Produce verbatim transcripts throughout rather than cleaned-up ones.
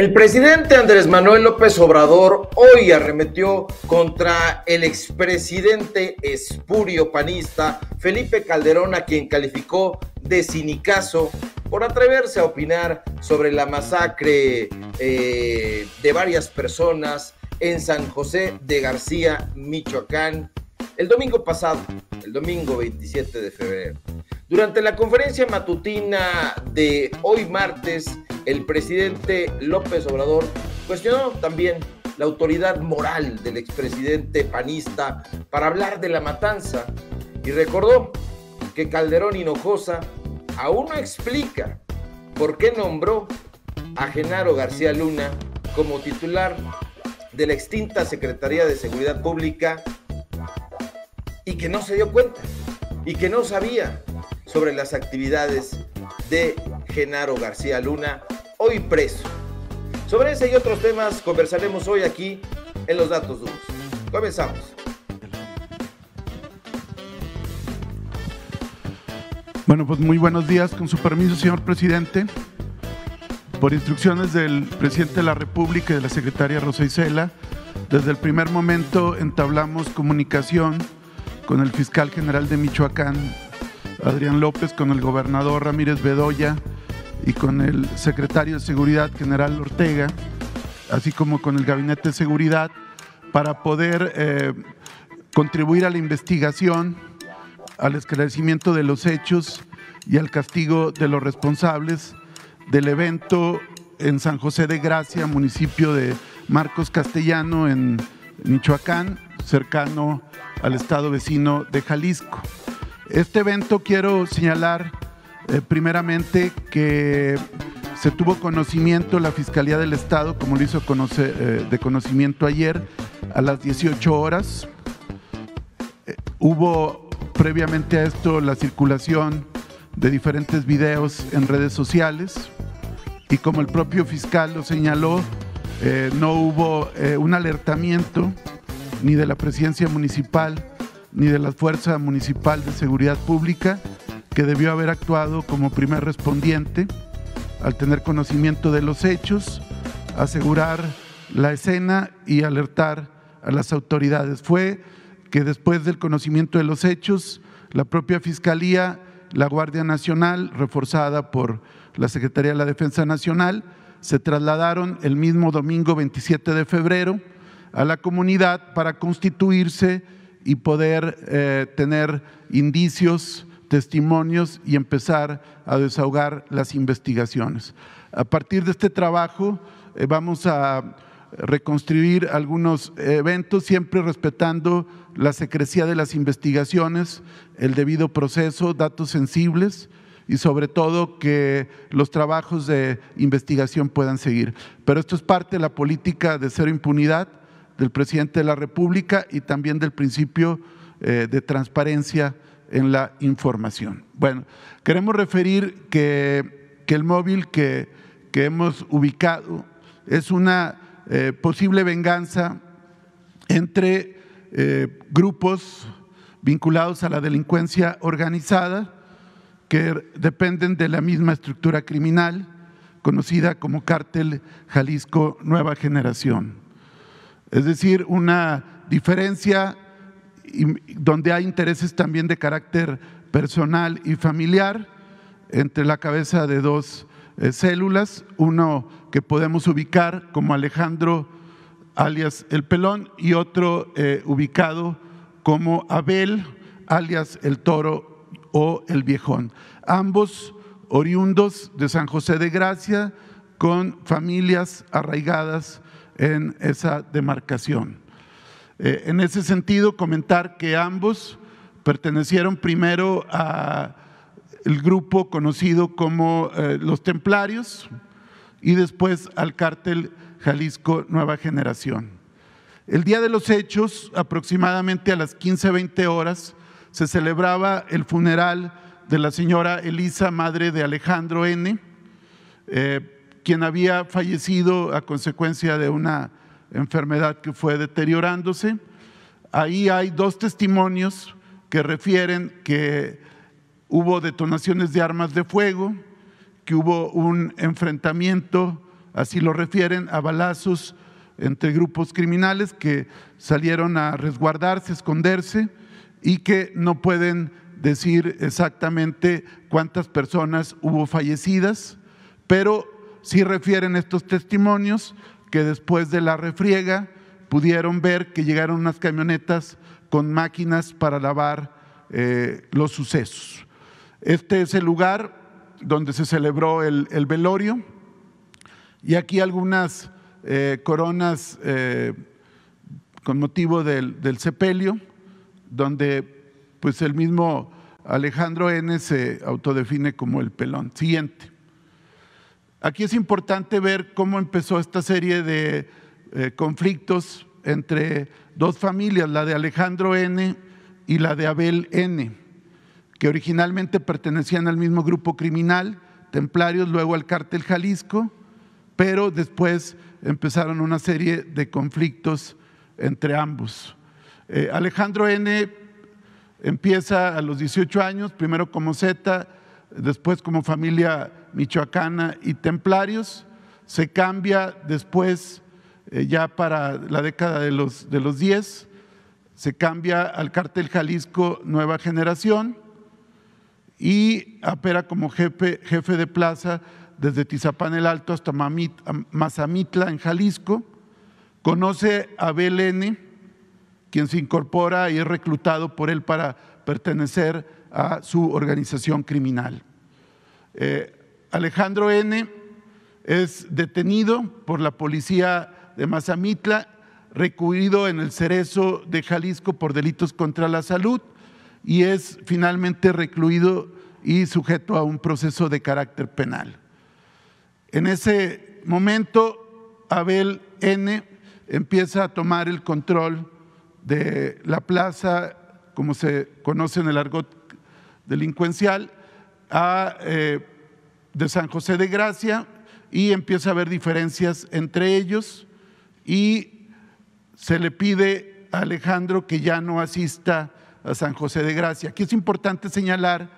El presidente Andrés Manuel López Obrador hoy arremetió contra el expresidente espurio panista Felipe Calderón, a quien calificó de cinicazo por atreverse a opinar sobre la masacre eh, de varias personas en San José de García, Michoacán, el domingo pasado, el domingo veintisiete de febrero. Durante la conferencia matutina de hoy martes, el presidente López Obrador cuestionó también la autoridad moral del expresidente panista para hablar de la matanza y recordó que Calderón Hinojosa aún no explica por qué nombró a Genaro García Luna como titular de la extinta Secretaría de Seguridad Pública y que no se dio cuenta y que no sabía sobre las actividades de Genaro García Luna, hoy preso. Sobre ese y otros temas conversaremos hoy aquí en Los Datos Duros. Comenzamos. Bueno, pues muy buenos días, con su permiso, señor presidente. Por instrucciones del presidente de la República y de la secretaria Rosa Isela, desde el primer momento entablamos comunicación con el fiscal general de Michoacán, Adrián López, con el gobernador Ramírez Bedoya y con el secretario de Seguridad, general Ortega, así como con el Gabinete de Seguridad, para poder eh, contribuir a la investigación, al esclarecimiento de los hechos y al castigo de los responsables del evento en San José de Gracia, municipio de Marcos Castellano, en Michoacán, cercano al estado vecino de Jalisco. Este evento quiero señalar eh, primeramente que se tuvo conocimiento la Fiscalía del Estado, como lo hizo conocer, eh, de conocimiento ayer, a las dieciocho horas. Eh, hubo previamente a esto la circulación de diferentes videos en redes sociales y, como el propio fiscal lo señaló, eh, no hubo eh, un alertamiento ni de la presidencia municipal ni de la Fuerza Municipal de Seguridad Pública, que debió haber actuado como primer respondiente al tener conocimiento de los hechos, asegurar la escena y alertar a las autoridades. Fue que después del conocimiento de los hechos, la propia Fiscalía, la Guardia Nacional, reforzada por la Secretaría de la Defensa Nacional, se trasladaron el mismo domingo veintisiete de febrero a la comunidad para constituirse y poder eh, tener indicios, testimonios y empezar a desahogar las investigaciones. A partir de este trabajo eh, vamos a reconstruir algunos eventos, siempre respetando la secrecía de las investigaciones, el debido proceso, datos sensibles y sobre todo que los trabajos de investigación puedan seguir. Pero esto es parte de la política de cero impunidad del presidente de la República y también del principio de transparencia en la información. Bueno, queremos referir que, que el móvil que, que hemos ubicado es una eh, posible venganza entre eh, grupos vinculados a la delincuencia organizada que dependen de la misma estructura criminal conocida como Cártel Jalisco Nueva Generación. Es decir, una diferencia donde hay intereses también de carácter personal y familiar entre la cabeza de dos células, uno que podemos ubicar como Alejandro alias El Pelón y otro eh, ubicado como Abel alias El Toro o El Viejón, ambos oriundos de San José de Gracia con familias arraigadas en esa demarcación. Eh, en ese sentido, comentar que ambos pertenecieron primero al grupo conocido como eh, Los Templarios y después al Cártel Jalisco Nueva Generación. El día de los hechos, aproximadamente a las quince veinte horas, se celebraba el funeral de la señora Elisa, madre de Alejandro N., eh, quien había fallecido a consecuencia de una enfermedad que fue deteriorándose. Ahí hay dos testimonios que refieren que hubo detonaciones de armas de fuego, que hubo un enfrentamiento así lo refieren, a balazos entre grupos criminales que salieron a resguardarse, a esconderse, y que no pueden decir exactamente cuántas personas hubo fallecidas, pero sí refieren estos testimonios que después de la refriega pudieron ver que llegaron unas camionetas con máquinas para lavar eh, los sucesos. Este es el lugar donde se celebró el, el velorio, y aquí algunas eh, coronas eh, con motivo del, del sepelio, donde pues el mismo Alejandro N. se autodefine como el Pelón. Siguiente. Aquí es importante ver cómo empezó esta serie de conflictos entre dos familias, la de Alejandro N. y la de Abel N., que originalmente pertenecían al mismo grupo criminal, templarios, luego al Cártel Jalisco, pero después empezaron una serie de conflictos entre ambos. Eh, Alejandro N. empieza a los dieciocho años, primero como Zeta, después como familia michoacana y templarios, se cambia después, eh, ya para la década de los, de los diez, se cambia al Cártel Jalisco Nueva Generación y opera como jefe, jefe de plaza desde Tizapán el Alto hasta Mazamitla en Jalisco. Conoce a Abel N., quien se incorpora y es reclutado por él para pertenecer a su organización criminal. Eh, Alejandro N. es detenido por la policía de Mazamitla, recluido en el Cerezo de Jalisco por delitos contra la salud, y es finalmente recluido y sujeto a un proceso de carácter penal. En ese momento, Abel N. empieza a tomar el control de la plaza, como se conoce en el argot delincuencial, a, eh, de San José de García, y empieza a haber diferencias entre ellos, y se le pide a Alejandro que ya no asista a San José de García. Aquí es importante señalar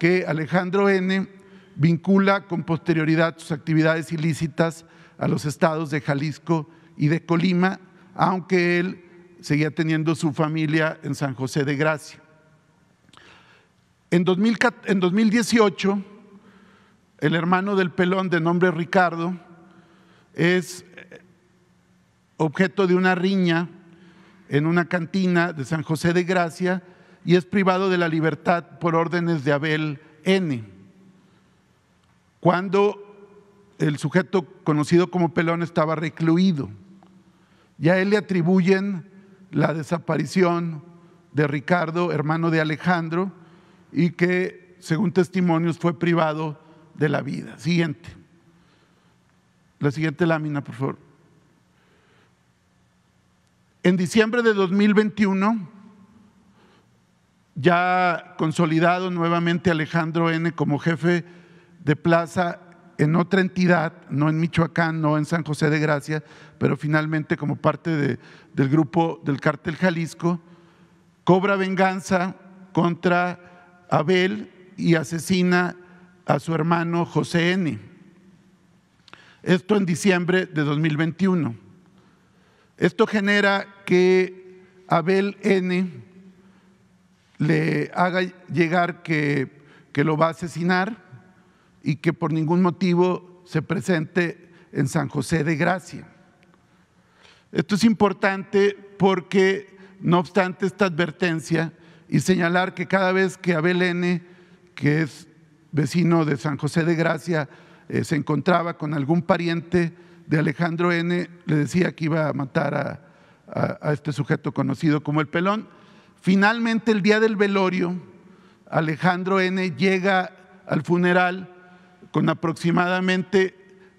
que Alejandro N. vincula con posterioridad sus actividades ilícitas a los estados de Jalisco y de Colima, aunque él seguía teniendo su familia en San José de García. En dos mil dieciocho, el hermano del Pelón, de nombre Ricardo, es objeto de una riña en una cantina de San José de García y es privado de la libertad por órdenes de Abel N. Cuando el sujeto conocido como Pelón estaba recluido, ya a él le atribuyen la desaparición de Ricardo, hermano de Alejandro, y que, según testimonios, fue privado de la vida. Siguiente. La siguiente lámina, por favor. En diciembre de dos mil veintiuno, ya consolidado nuevamente Alejandro N. como jefe de plaza en otra entidad, no en Michoacán, no en San José de García, pero finalmente como parte de, del grupo del Cártel Jalisco, cobra venganza contra Abel y asesina a su hermano José N. Esto en diciembre de dos mil veintiuno. Esto genera que Abel N. le haga llegar que, que lo va a asesinar y que por ningún motivo se presente en San José de García. Esto es importante porque, no obstante esta advertencia, y señalar que cada vez que Abel N., que es vecino de San José de García, eh, se encontraba con algún pariente de Alejandro N., le decía que iba a matar a, a, a este sujeto conocido como el Pelón. Finalmente, el día del velorio, Alejandro N. llega al funeral con aproximadamente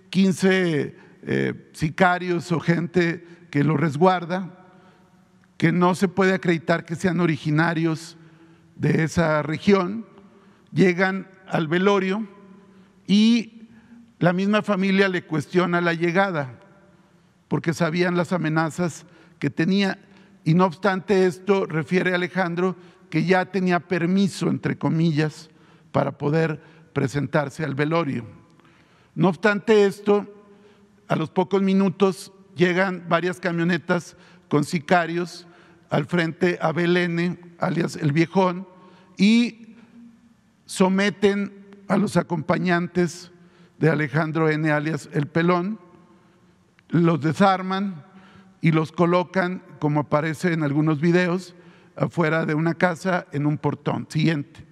quince eh, sicarios o gente que lo resguarda, que no se puede acreditar que sean originarios de esa región. Llegan al velorio y la misma familia le cuestiona la llegada, porque sabían las amenazas que tenía, y no obstante esto refiere a Alejandro que ya tenía permiso, entre comillas, para poder presentarse al velorio. No obstante esto, A los pocos minutos llegan varias camionetas con sicarios al frente a Abel N., alias El Viejón, y someten a los acompañantes de Alejandro N., alias El Pelón, los desarman y los colocan, como aparece en algunos videos, afuera de una casa en un portón. Siguiente.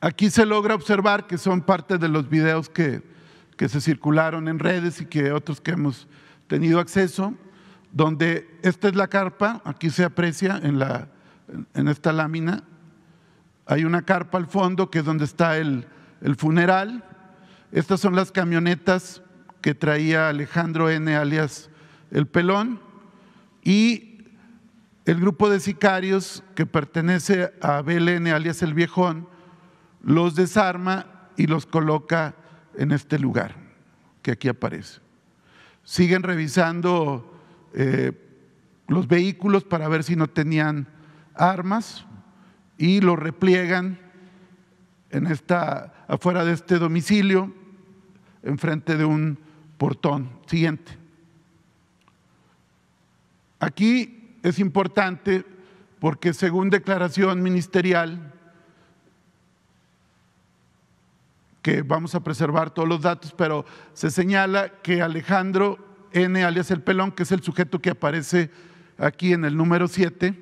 Aquí se logra observar que son parte de los videos que, que se circularon en redes y que otros que hemos tenido acceso, donde esta es la carpa, aquí se aprecia en, la, en esta lámina, hay una carpa al fondo que es donde está el, el funeral. Estas son las camionetas que traía Alejandro N., alias El Pelón, y el grupo de sicarios que pertenece a Abel N., alias El Viejón, los desarma y los coloca en este lugar que aquí aparece. Siguen revisando eh, los vehículos para ver si no tenían armas y los repliegan en esta, afuera de este domicilio, enfrente de un portón. Siguiente. Aquí es importante porque según declaración ministerial, que vamos a preservar todos los datos, pero se señala que Alejandro N., alias El Pelón, que es el sujeto que aparece aquí en el número siete,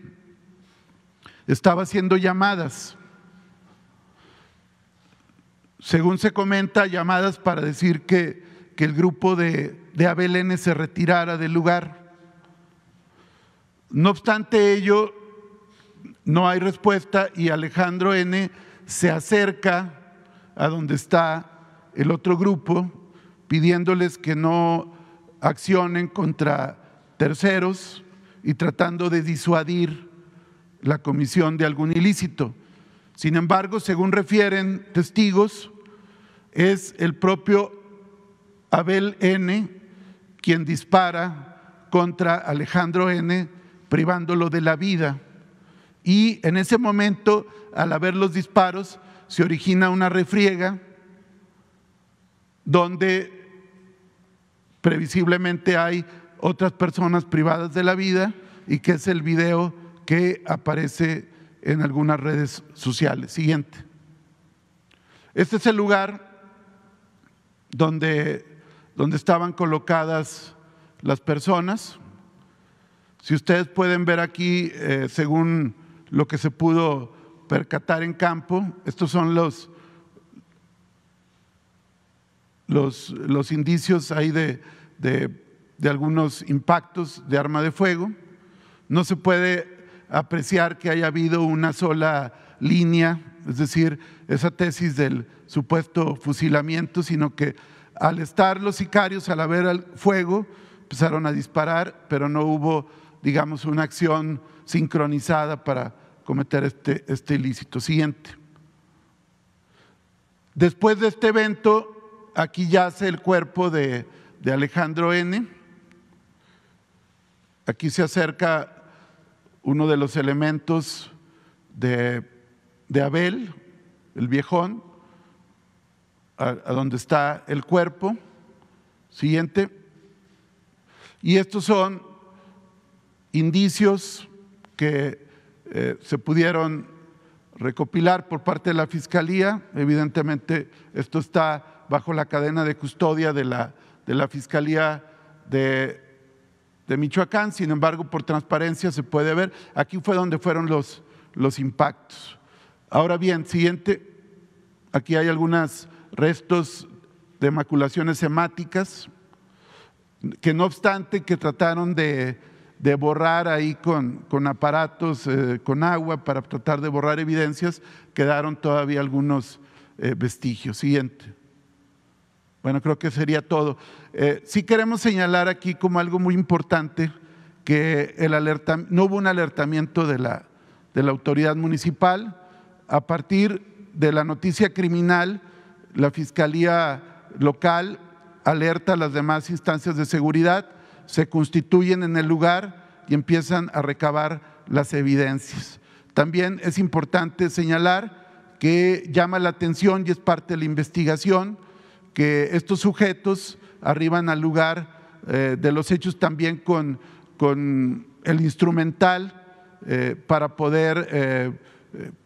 estaba haciendo llamadas. Según se comenta, llamadas para decir que, que el grupo de, de Abel N. se retirara del lugar. No obstante ello, no hay respuesta y Alejandro N. se acerca a donde está el otro grupo pidiéndoles que no accionen contra terceros y tratando de disuadir la comisión de algún ilícito. Sin embargo, según refieren testigos, es el propio Abel N. quien dispara contra Alejandro N., privándolo de la vida. Y en ese momento, al haber los disparos, se origina una refriega donde previsiblemente hay otras personas privadas de la vida y que es el video que aparece en algunas redes sociales. Siguiente. Este es el lugar donde, donde estaban colocadas las personas. Si ustedes pueden ver aquí, eh, según lo que se pudo percatar en campo, estos son los, los, los indicios ahí de, de, de algunos impactos de arma de fuego. No se puede apreciar que haya habido una sola línea, es decir, esa tesis del supuesto fusilamiento, sino que al estar los sicarios, al haber el fuego, empezaron a disparar, pero no hubo, digamos, una acción sincronizada para cometer este, este ilícito. Siguiente. Después de este evento, aquí yace el cuerpo de, de Alejandro N. Aquí se acerca uno de los elementos de, de Abel, El Viejón, a, a donde está el cuerpo. Siguiente. Y estos son indicios que eh, se pudieron recopilar por parte de la Fiscalía. Evidentemente, esto está bajo la cadena de custodia de la, de la Fiscalía de de Michoacán, sin embargo, por transparencia se puede ver. Aquí fue donde fueron los, los impactos. Ahora bien, siguiente, aquí hay algunos restos de maculaciones hemáticas, que no obstante que trataron de, de borrar ahí con, con aparatos, eh, con agua, para tratar de borrar evidencias, quedaron todavía algunos eh, vestigios. Siguiente. Bueno, creo que sería todo. Eh, sí queremos señalar aquí como algo muy importante que el alerta, no hubo un alertamiento de la, de la autoridad municipal. A partir de la noticia criminal, la Fiscalía local alerta a las demás instancias de seguridad, se constituyen en el lugar y empiezan a recabar las evidencias. También es importante señalar que llama la atención y es parte de la investigación que estos sujetos arriban al lugar eh, de los hechos también con, con el instrumental eh, para poder eh,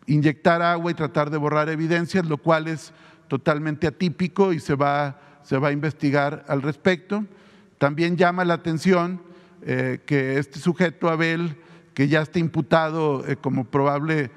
inyectar agua y tratar de borrar evidencias, lo cual es totalmente atípico y se va, se va a investigar al respecto. También llama la atención eh, que este sujeto Abel, que ya está imputado eh, como probable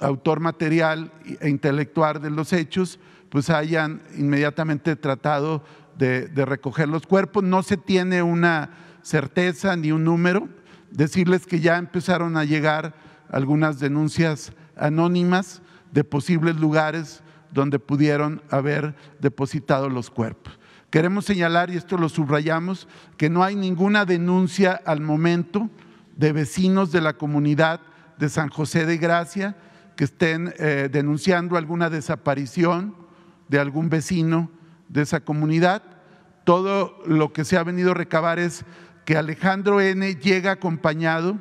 autor material e intelectual de los hechos, pues hayan inmediatamente tratado de, de recoger los cuerpos. No se tiene una certeza ni un número. Decirles que ya empezaron a llegar algunas denuncias anónimas de posibles lugares donde pudieron haber depositado los cuerpos. Queremos señalar, y esto lo subrayamos, que no hay ninguna denuncia al momento de vecinos de la comunidad de San José de García que estén eh, denunciando alguna desaparición de algún vecino de esa comunidad. Todo lo que se ha venido a recabar es que Alejandro N. llega acompañado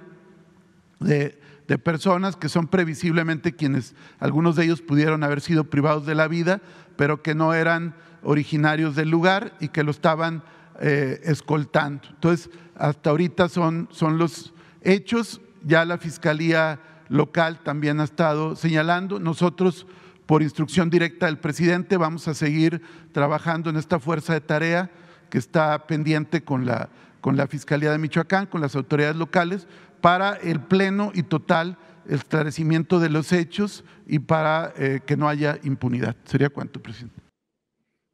de, de personas que son previsiblemente quienes, algunos de ellos pudieron haber sido privados de la vida, pero que no eran originarios del lugar y que lo estaban eh, escoltando. Entonces, hasta ahorita son, son los hechos. Ya la Fiscalía local también ha estado señalando. Nosotros, por instrucción directa del presidente, vamos a seguir trabajando en esta fuerza de tarea que está pendiente con la, con la Fiscalía de Michoacán, con las autoridades locales, para el pleno y total esclarecimiento de los hechos y para eh, que no haya impunidad. ¿Sería cuánto, presidente?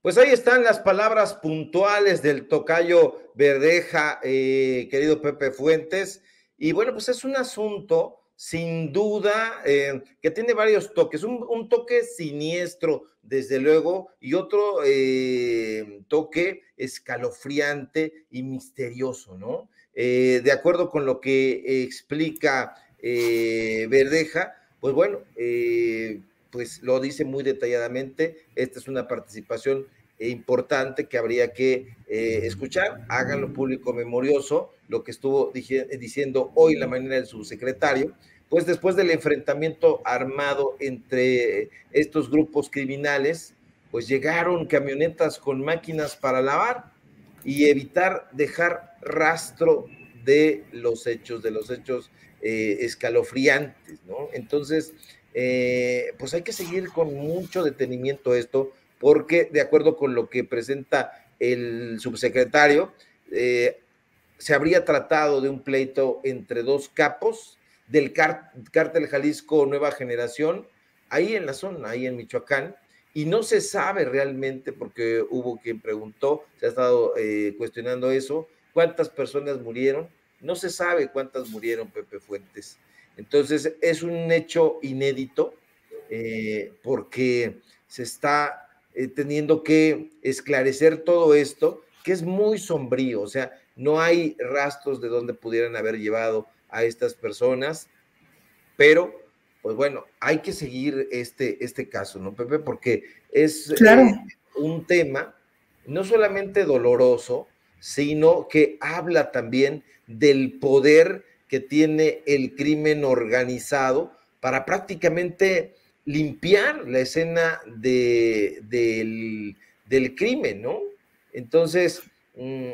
Pues ahí están las palabras puntuales del tocayo Verdeja, eh, querido Pepe Fuentes. Y bueno, pues es un asunto sin duda eh, que tiene varios toques, un, un toque siniestro desde luego y otro eh, toque escalofriante y misterioso, ¿no? Eh, de acuerdo con lo que explica eh, Verdeja, pues bueno, eh, pues lo dice muy detalladamente, esta es una participación importante que habría que eh, escuchar. Háganlo público memorioso, lo que estuvo dije, diciendo hoy la mañana el subsecretario, pues después del enfrentamiento armado entre estos grupos criminales, pues llegaron camionetas con máquinas para lavar y evitar dejar rastro de los hechos, de los hechos eh, escalofriantes, ¿no? Entonces, eh, pues hay que seguir con mucho detenimiento esto, porque de acuerdo con lo que presenta el subsecretario, eh, se habría tratado de un pleito entre dos capos del Cártel Jalisco Nueva Generación, ahí en la zona, ahí en Michoacán, y no se sabe realmente, porque hubo quien preguntó, se ha estado eh, cuestionando eso, cuántas personas murieron, no se sabe cuántas murieron, Pepe Fuentes. Entonces, es un hecho inédito, eh, porque se está Eh, teniendo que esclarecer todo esto, que es muy sombrío, o sea, no hay rastros de dónde pudieran haber llevado a estas personas, pero, pues bueno, hay que seguir este, este caso, ¿no, Pepe? Porque es claro. eh, un tema no solamente doloroso, sino que habla también del poder que tiene el crimen organizado para prácticamente limpiar la escena de, del, del crimen, ¿no? Entonces, mmm,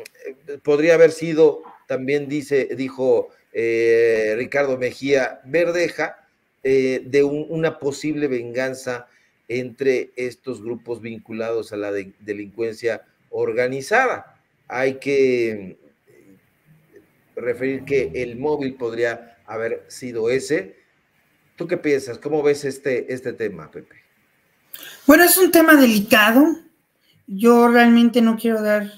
podría haber sido, también dice, dijo eh, Ricardo Mejía Verdeja, eh, de un, una posible venganza entre estos grupos vinculados a la de, delincuencia organizada. Hay que referir que el móvil podría haber sido ese. ¿Tú qué piensas? ¿Cómo ves este, este tema, Pepe? Bueno, es un tema delicado. Yo realmente no quiero dar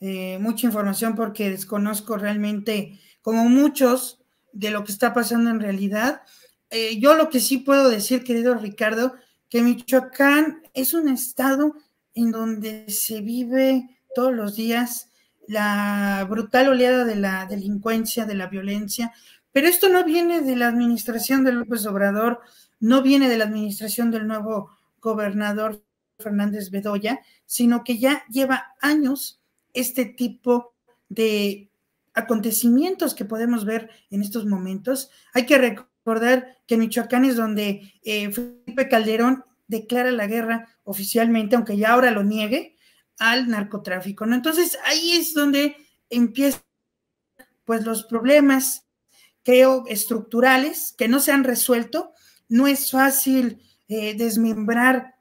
eh, mucha información porque desconozco realmente, como muchos, de lo que está pasando en realidad. Eh, yo lo que sí puedo decir, querido Ricardo, que Michoacán es un estado en donde se vive todos los días la brutal oleada de la delincuencia, de la violencia. Pero esto no viene de la administración de López Obrador, no viene de la administración del nuevo gobernador Fernández Bedoya, sino que ya lleva años este tipo de acontecimientos que podemos ver en estos momentos. Hay que recordar que en Michoacán es donde eh, Felipe Calderón declara la guerra oficialmente, aunque ya ahora lo niegue, al narcotráfico, ¿no? Entonces, ahí es donde empiezan pues los problemas, creo, estructurales que no se han resuelto. No es fácil eh, desmembrar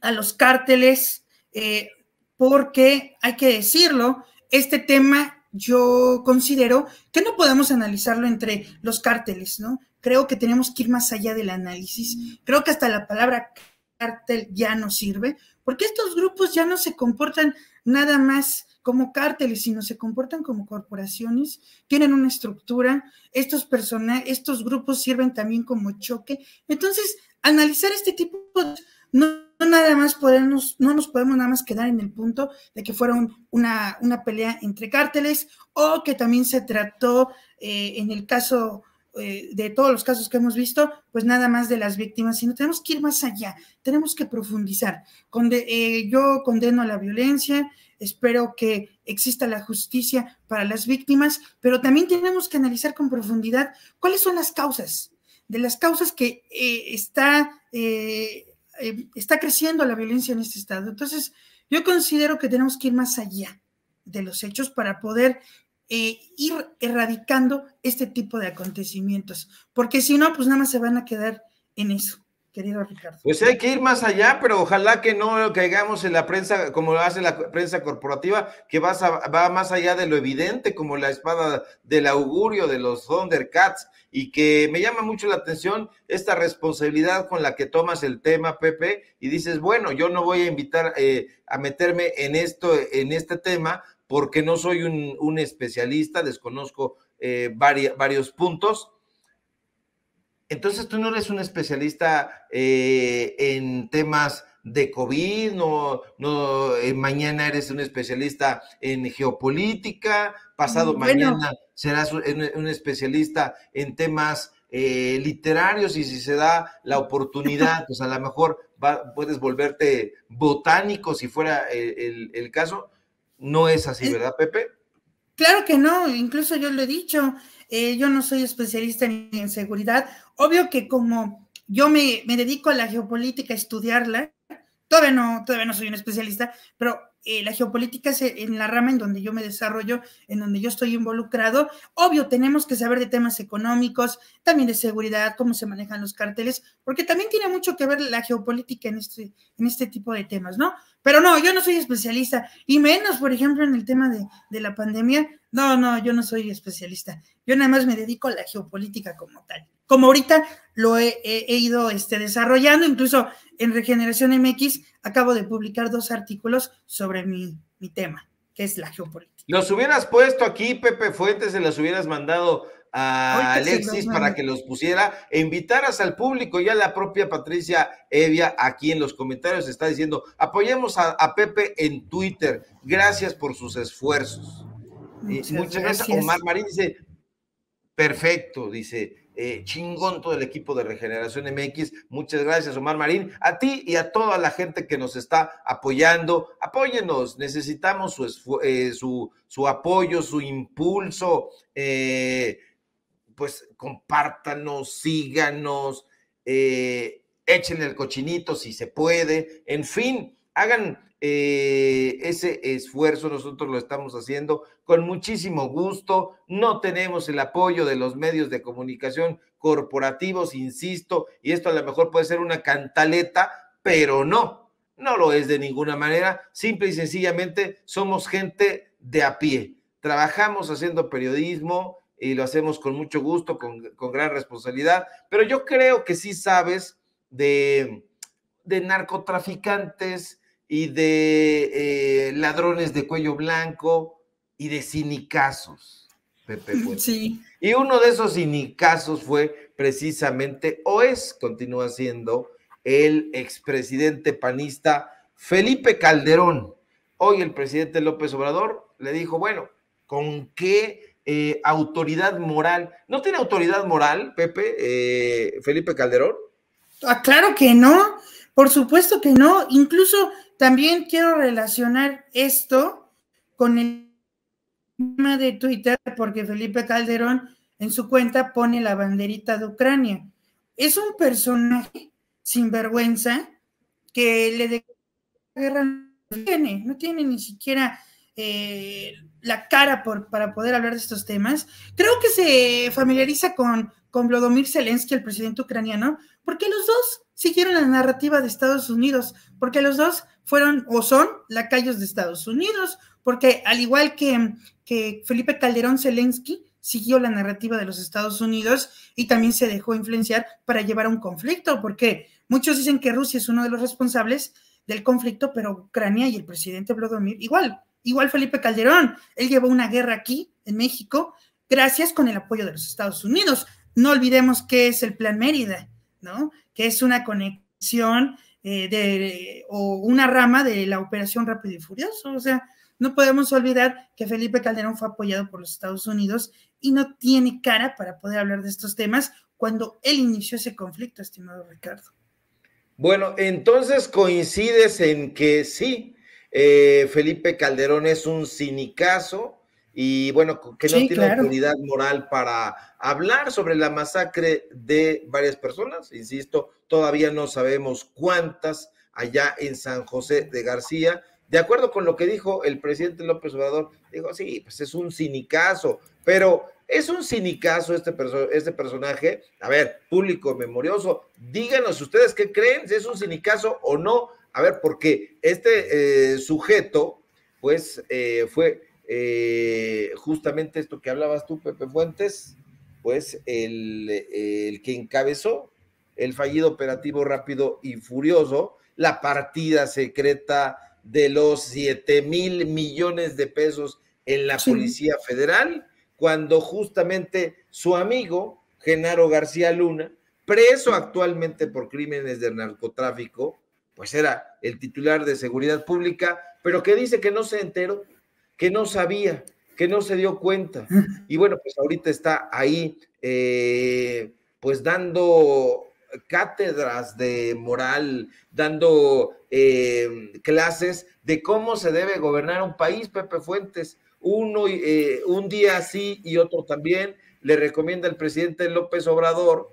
a los cárteles eh, porque, hay que decirlo, este tema yo considero que no podemos analizarlo entre los cárteles, ¿no? Creo que tenemos que ir más allá del análisis. Creo que hasta la palabra cártel ya no sirve, porque estos grupos ya no se comportan nada más como cárteles, sino se comportan como corporaciones, tienen una estructura, estos, persona, estos grupos sirven también como choque. Entonces, analizar este tipo de... No, no, nada más podemos, no nos podemos nada más quedar en el punto de que fuera un, una, una pelea entre cárteles o que también se trató eh, en el caso eh, de todos los casos que hemos visto, pues nada más de las víctimas, sino tenemos que ir más allá, tenemos que profundizar. Conde, eh, yo condeno la violencia, espero que exista la justicia para las víctimas, pero también tenemos que analizar con profundidad cuáles son las causas, de las causas que eh, está... Eh, está creciendo la violencia en este estado. Entonces, yo considero que tenemos que ir más allá de los hechos para poder eh, ir erradicando este tipo de acontecimientos, porque si no, pues nada más se van a quedar en eso, querido Ricardo. Pues hay que ir más allá, pero ojalá que no caigamos en la prensa, como lo hace la prensa corporativa, que va, a, va más allá de lo evidente, como la espada del augurio de los Thundercats, y que me llama mucho la atención esta responsabilidad con la que tomas el tema, Pepe, y dices, bueno, yo no voy a invitar eh, a meterme en esto, en este tema, porque no soy un, un especialista, desconozco eh, vari, varios puntos. Entonces tú no eres un especialista eh, en temas de COVID, no, no eh, mañana eres un especialista en geopolítica, pasado bueno. mañana serás un, un especialista en temas eh, literarios y si se da la oportunidad, pues a lo mejor va, puedes volverte botánico si fuera el, el, el caso. No es así, ¿verdad, Pepe? Claro que no, incluso yo lo he dicho. Eh, yo no soy especialista en, en seguridad. Obvio que como yo me, me dedico a la geopolítica, a estudiarla, todavía no, todavía no soy un especialista, pero eh, la geopolítica es en la rama en donde yo me desarrollo, en donde yo estoy involucrado. Obvio, tenemos que saber de temas económicos, también de seguridad, cómo se manejan los cárteles, porque también tiene mucho que ver la geopolítica en este, en este tipo de temas, ¿no? Pero no, yo no soy especialista, y menos, por ejemplo, en el tema de, de la pandemia. No, no, yo no soy especialista. Yo nada más me dedico a la geopolítica como tal. Como ahorita lo he, he, he ido este, desarrollando, incluso en Regeneración M X acabo de publicar dos artículos sobre mi, mi tema, que es la geopolítica. Los hubieras puesto aquí, Pepe Fuentes, se los hubieras mandado a Alexis para que los pusiera e invitaras al público. Ya la propia Patricia Evia aquí en los comentarios está diciendo, apoyemos a, a Pepe en Twitter, gracias por sus esfuerzos. Muchas, Muchas gracias. gracias. Omar Marín dice, perfecto, dice, eh, chingón todo el equipo de Regeneración M X. Muchas gracias, Omar Marín, a ti y a toda la gente que nos está apoyando. Apóyenos, necesitamos su, eh, su, su apoyo, su impulso. Eh, pues compártanos, síganos, eh, échenle el cochinito si se puede, en fin, hagan... Eh, ese esfuerzo nosotros lo estamos haciendo con muchísimo gusto. No tenemos el apoyo de los medios de comunicación corporativos, insisto, y esto a lo mejor puede ser una cantaleta, pero no, no lo es de ninguna manera. Simple y sencillamente somos gente de a pie, trabajamos haciendo periodismo y lo hacemos con mucho gusto, con, con gran responsabilidad, pero yo creo que sí sabes de, de narcotraficantes y de eh, ladrones de cuello blanco y de sinicazos, Pepe Fuentes. Sí. Y uno de esos sinicazos fue precisamente, o es, continúa siendo, el expresidente panista Felipe Calderón. Hoy el presidente López Obrador le dijo, bueno, ¿con qué eh, autoridad moral? ¿No tiene autoridad moral, Pepe, eh, Felipe Calderón? Ah, claro que no, por supuesto que no, incluso... También quiero relacionar esto con el tema de Twitter, porque Felipe Calderón en su cuenta pone la banderita de Ucrania. Es un personaje sinvergüenza que le declara guerra no tiene, no tiene ni siquiera eh, la cara por, para poder hablar de estos temas. Creo que se familiariza con, con Vladimir Zelensky, el presidente ucraniano, porque los dos siguieron la narrativa de Estados Unidos, porque los dos fueron o son lacayos de Estados Unidos, porque al igual que, que Felipe Calderón, Zelensky siguió la narrativa de los Estados Unidos y también se dejó influenciar para llevar a un conflicto, porque muchos dicen que Rusia es uno de los responsables del conflicto, pero Ucrania y el presidente Vladimir, igual, igual Felipe Calderón, él llevó una guerra aquí en México, gracias con el apoyo de los Estados Unidos. No olvidemos que es el Plan Mérida, ¿no? Que es una conexión eh, de, o una rama de la Operación Rápido y Furioso, o sea, no podemos olvidar que Felipe Calderón fue apoyado por los Estados Unidos y no tiene cara para poder hablar de estos temas cuando él inició ese conflicto, estimado Ricardo. Bueno, entonces coincides en que sí, eh, Felipe Calderón es un cinicazo y bueno, que no sí, tiene claro. autoridad moral para hablar sobre la masacre de varias personas, insisto, todavía no sabemos cuántas allá en San José de García. De acuerdo con lo que dijo el presidente López Obrador, dijo, sí, pues es un cinicazo, pero es un cinicazo este, perso este personaje. A ver, público memorioso, díganos ustedes qué creen, si es un cinicazo o no. A ver, porque este eh, sujeto, pues eh, fue eh, justamente esto que hablabas tú, Pepe Fuentes, pues el, el que encabezó el fallido operativo Rápido y Furioso, la partida secreta de los siete mil millones de pesos en la sí. Policía Federal, cuando justamente su amigo Genaro García Luna, preso actualmente por crímenes de narcotráfico, pues era el titular de Seguridad Pública, pero que dice que no se enteró, que no sabía, que no se dio cuenta. Y bueno, pues ahorita está ahí eh, pues dando cátedras de moral, dando eh, clases de cómo se debe gobernar un país, Pepe Fuentes. Uno, eh, un día sí y otro también, le recomienda al presidente López Obrador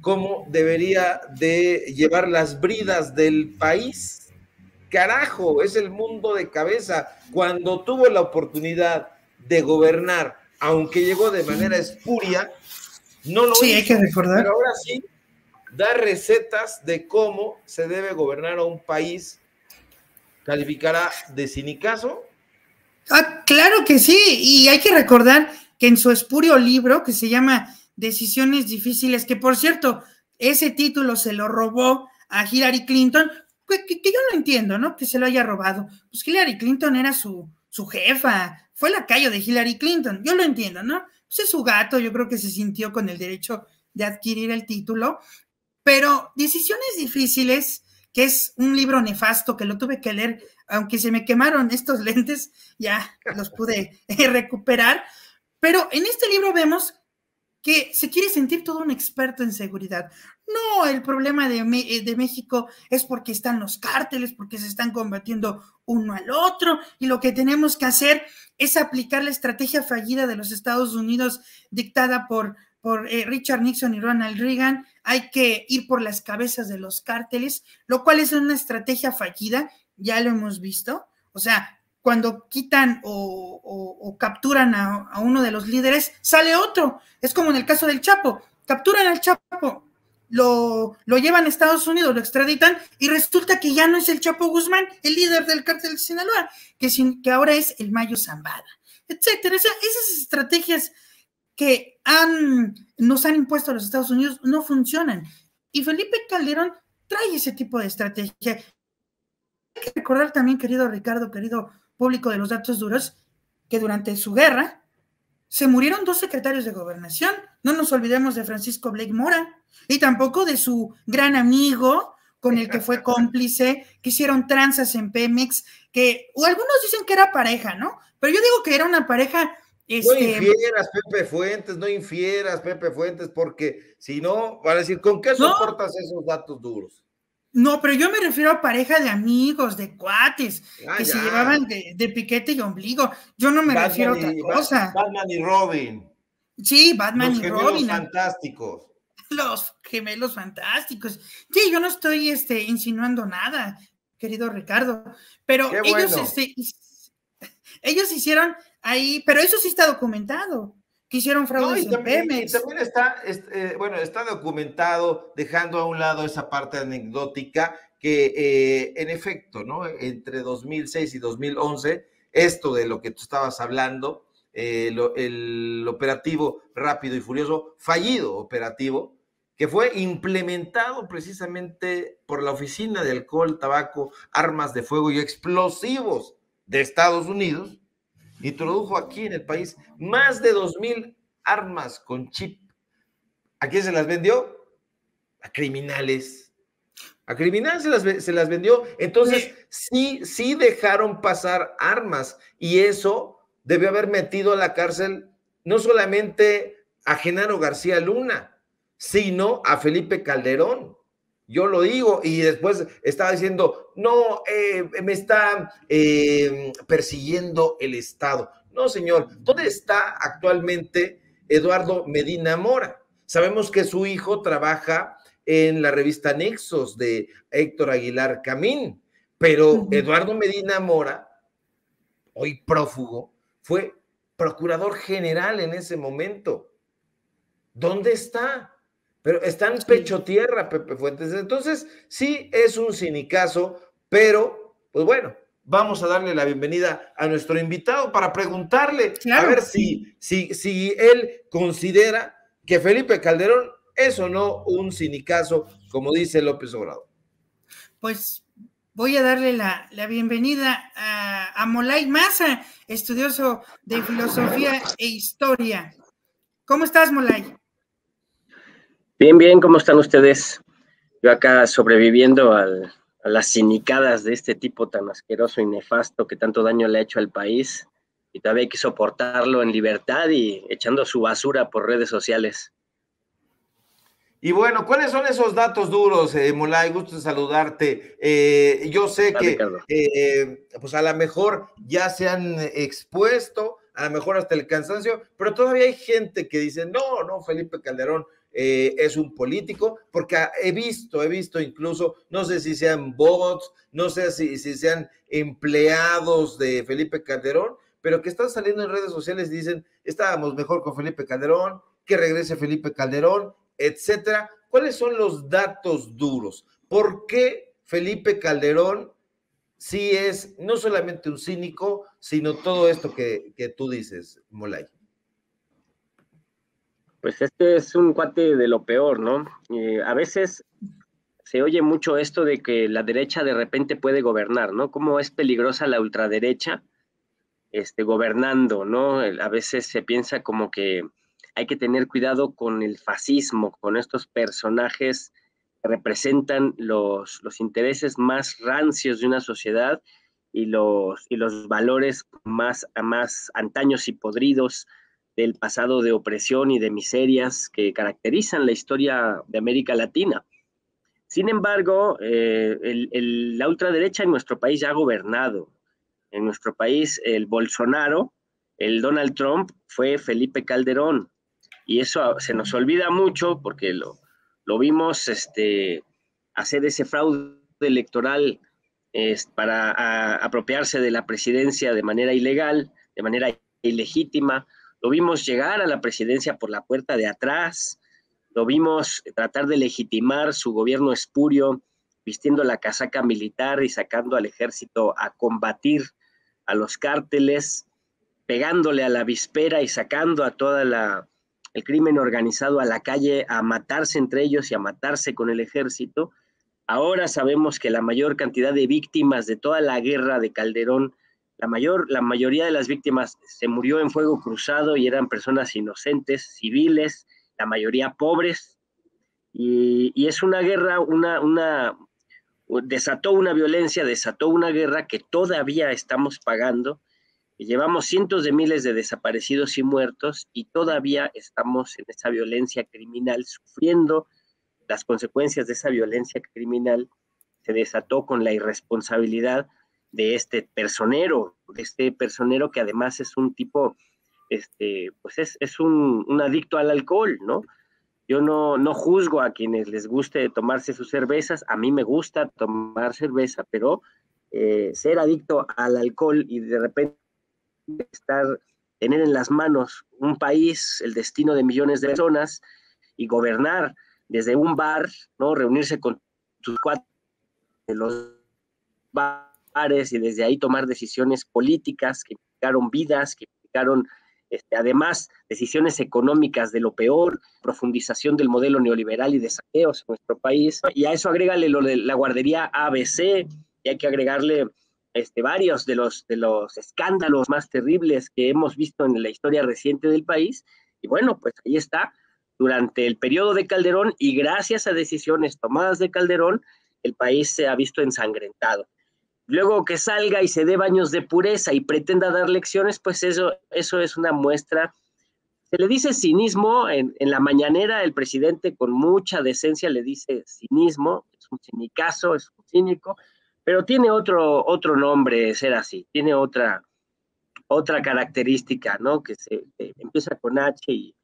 cómo debería de llevar las bridas del país. Carajo, es el mundo de cabeza. Cuando tuvo la oportunidad de gobernar, aunque llegó de manera espuria, no lo sí, hizo, hay que recordar. Pero ahora sí da recetas de cómo se debe gobernar a un país. ¿Calificará de cinicazo? Ah, claro que sí, y hay que recordar que en su espurio libro, que se llama Decisiones Difíciles, que por cierto, ese título se lo robó a Hillary Clinton, que, que, que yo no entiendo, ¿no? Que se lo haya robado. Pues Hillary Clinton era su, su jefa, fue lacayo de Hillary Clinton, yo lo entiendo, ¿no? Pues es su gato, yo creo que se sintió con el derecho de adquirir el título. Pero Decisiones Difíciles, que es un libro nefasto que lo tuve que leer, aunque se me quemaron estos lentes, ya los pude recuperar. Pero en este libro vemos que se quiere sentir todo un experto en seguridad. No, el problema de, de México es porque están los cárteles, porque se están combatiendo uno al otro, y lo que tenemos que hacer es aplicar la estrategia fallida de los Estados Unidos dictada por... por eh, Richard Nixon y Ronald Reagan. Hay que ir por las cabezas de los cárteles, lo cual es una estrategia fallida, ya lo hemos visto. O sea, cuando quitan o, o, o capturan a, a uno de los líderes, sale otro. Es como en el caso del Chapo, capturan al Chapo, lo, lo llevan a Estados Unidos, lo extraditan, y resulta que ya no es el Chapo Guzmán, el líder del cártel de Sinaloa, que, sin, que ahora es el Mayo Zambada, etcétera. O sea, esas estrategias que han, nos han impuesto a los Estados Unidos no funcionan. Y Felipe Calderón trae ese tipo de estrategia. Hay que recordar también, querido Ricardo, querido público de Los Datos Duros, que durante su guerra se murieron dos secretarios de gobernación. No nos olvidemos de Francisco Blake Mora y tampoco de su gran amigo con el que fue cómplice, que hicieron tranzas en Pemex, que o algunos dicen que era pareja, ¿no? Pero yo digo que era una pareja... Este... No infieras, Pepe Fuentes, no infieras, Pepe Fuentes, porque si no, van a decir, ¿con qué soportas no, esos datos duros? No, pero yo me refiero a pareja de amigos, de cuates, ah, que ya. se llevaban de, de piquete y ombligo. Yo no me Batman refiero y, a otra cosa. Batman y Robin. Sí, Batman Los y Robin. Los fantásticos. Los gemelos fantásticos. Sí, yo no estoy este, insinuando nada, querido Ricardo, pero qué ellos, bueno. este, ellos hicieron ahí, pero eso sí está documentado, que hicieron fraudes. No, y también, y también está, este, bueno, está documentado, dejando a un lado esa parte anecdótica, que eh, en efecto, ¿no? Entre dos mil seis y dos mil once, esto de lo que tú estabas hablando, eh, lo, el operativo Rápido y Furioso, fallido operativo, que fue implementado precisamente por la Oficina de Alcohol, Tabaco, Armas de Fuego y Explosivos de Estados Unidos, introdujo aquí en el país más de dos mil armas con chip. ¿A quién se las vendió? A criminales. A criminales se las, se las vendió. Entonces, sí, sí dejaron pasar armas, y eso debió haber metido a la cárcel no solamente a Genaro García Luna, sino a Felipe Calderón. Yo lo digo, y después estaba diciendo, no, eh, me está eh, persiguiendo el Estado. No, señor, ¿dónde está actualmente Eduardo Medina Mora? Sabemos que su hijo trabaja en la revista Nexos de Héctor Aguilar Camín, pero Eduardo Medina Mora, hoy prófugo, fue procurador general en ese momento. ¿Dónde está? Pero están pecho tierra, Pepe Fuentes. Entonces, sí es un sinicazo, pero, pues bueno, vamos a darle la bienvenida a nuestro invitado para preguntarle, claro, a ver si, si, si él considera que Felipe Calderón es o no un sinicazo, como dice López Obrador. Pues voy a darle la, la bienvenida a, a Mulay Maza, estudioso de filosofía e historia. ¿Cómo estás, Mulay? Bien, bien, ¿cómo están ustedes? Yo acá sobreviviendo al, a las cinicadas de este tipo tan asqueroso y nefasto que tanto daño le ha hecho al país, y todavía hay que soportarlo en libertad y echando su basura por redes sociales. Y bueno, ¿cuáles son esos datos duros, eh, Mulay? Gusto saludarte. Eh, yo sé que eh, pues a lo mejor ya se han expuesto, a lo mejor hasta el cansancio, pero todavía hay gente que dice, no, no, Felipe Calderón Eh, es un político, porque he visto, he visto incluso, no sé si sean bots, no sé si, si sean empleados de Felipe Calderón, pero que están saliendo en redes sociales y dicen, estábamos mejor con Felipe Calderón, que regrese Felipe Calderón, etcétera. ¿Cuáles son los datos duros? ¿Por qué Felipe Calderón sí es no solamente un cínico, sino todo esto que, que tú dices, Mulay? Pues este es un cuate de lo peor, ¿no? Eh, a veces se oye mucho esto de que la derecha de repente puede gobernar, ¿no? Cómo es peligrosa la ultraderecha este, gobernando, ¿no? A veces se piensa como que hay que tener cuidado con el fascismo, con estos personajes que representan los, los intereses más rancios de una sociedad y los, y los valores más, más antaños y podridos del pasado de opresión y de miserias que caracterizan la historia de América Latina. Sin embargo, eh, el, el, la ultraderecha en nuestro país ya ha gobernado. En nuestro país, el Bolsonaro, el Donald Trump, fue Felipe Calderón. Y eso se nos olvida mucho porque lo, lo vimos este, hacer ese fraude electoral eh, para a, apropiarse de la presidencia de manera ilegal, de manera ilegítima. Lo vimos llegar a la presidencia por la puerta de atrás, lo vimos tratar de legitimar su gobierno espurio, vistiendo la casaca militar y sacando al ejército a combatir a los cárteles, pegándole a la víspera y sacando a toda la el crimen organizado a la calle a matarse entre ellos y a matarse con el ejército. Ahora sabemos que la mayor cantidad de víctimas de toda la guerra de Calderón, La, mayor, la mayoría de las víctimas se murió en fuego cruzado y eran personas inocentes, civiles, la mayoría pobres, y, y es una guerra, una, una, desató una violencia, desató una guerra que todavía estamos pagando, y llevamos cientos de miles de desaparecidos y muertos, y todavía estamos en esa violencia criminal, sufriendo las consecuencias de esa violencia criminal que se desató con la irresponsabilidad de este personero, de este personero que además es un tipo, este, pues es, es un, un adicto al alcohol, ¿no? Yo no, no juzgo a quienes les guste tomarse sus cervezas. A mí me gusta tomar cerveza, pero eh, ser adicto al alcohol y de repente estar, tener en las manos un país, el destino de millones de personas y gobernar desde un bar, ¿no? Reunirse con sus cuatro de los bares y desde ahí tomar decisiones políticas que implicaron vidas, que implicaron este, además decisiones económicas de lo peor, profundización del modelo neoliberal y de saqueos en nuestro país. Y a eso agrégale lo de la guardería A B C, y hay que agregarle este, varios de los, de los escándalos más terribles que hemos visto en la historia reciente del país. Y bueno, pues ahí está. Durante el periodo de Calderón y gracias a decisiones tomadas de Calderón, el país se ha visto ensangrentado. Luego que salga y se dé baños de pureza y pretenda dar lecciones, pues eso, eso es una muestra. Se le dice cinismo, en, en la mañanera el presidente con mucha decencia le dice cinismo, es un cinicazo, es un cínico, pero tiene otro, otro nombre ser así, tiene otra, otra característica, ¿no? Que se eh, empieza con H y...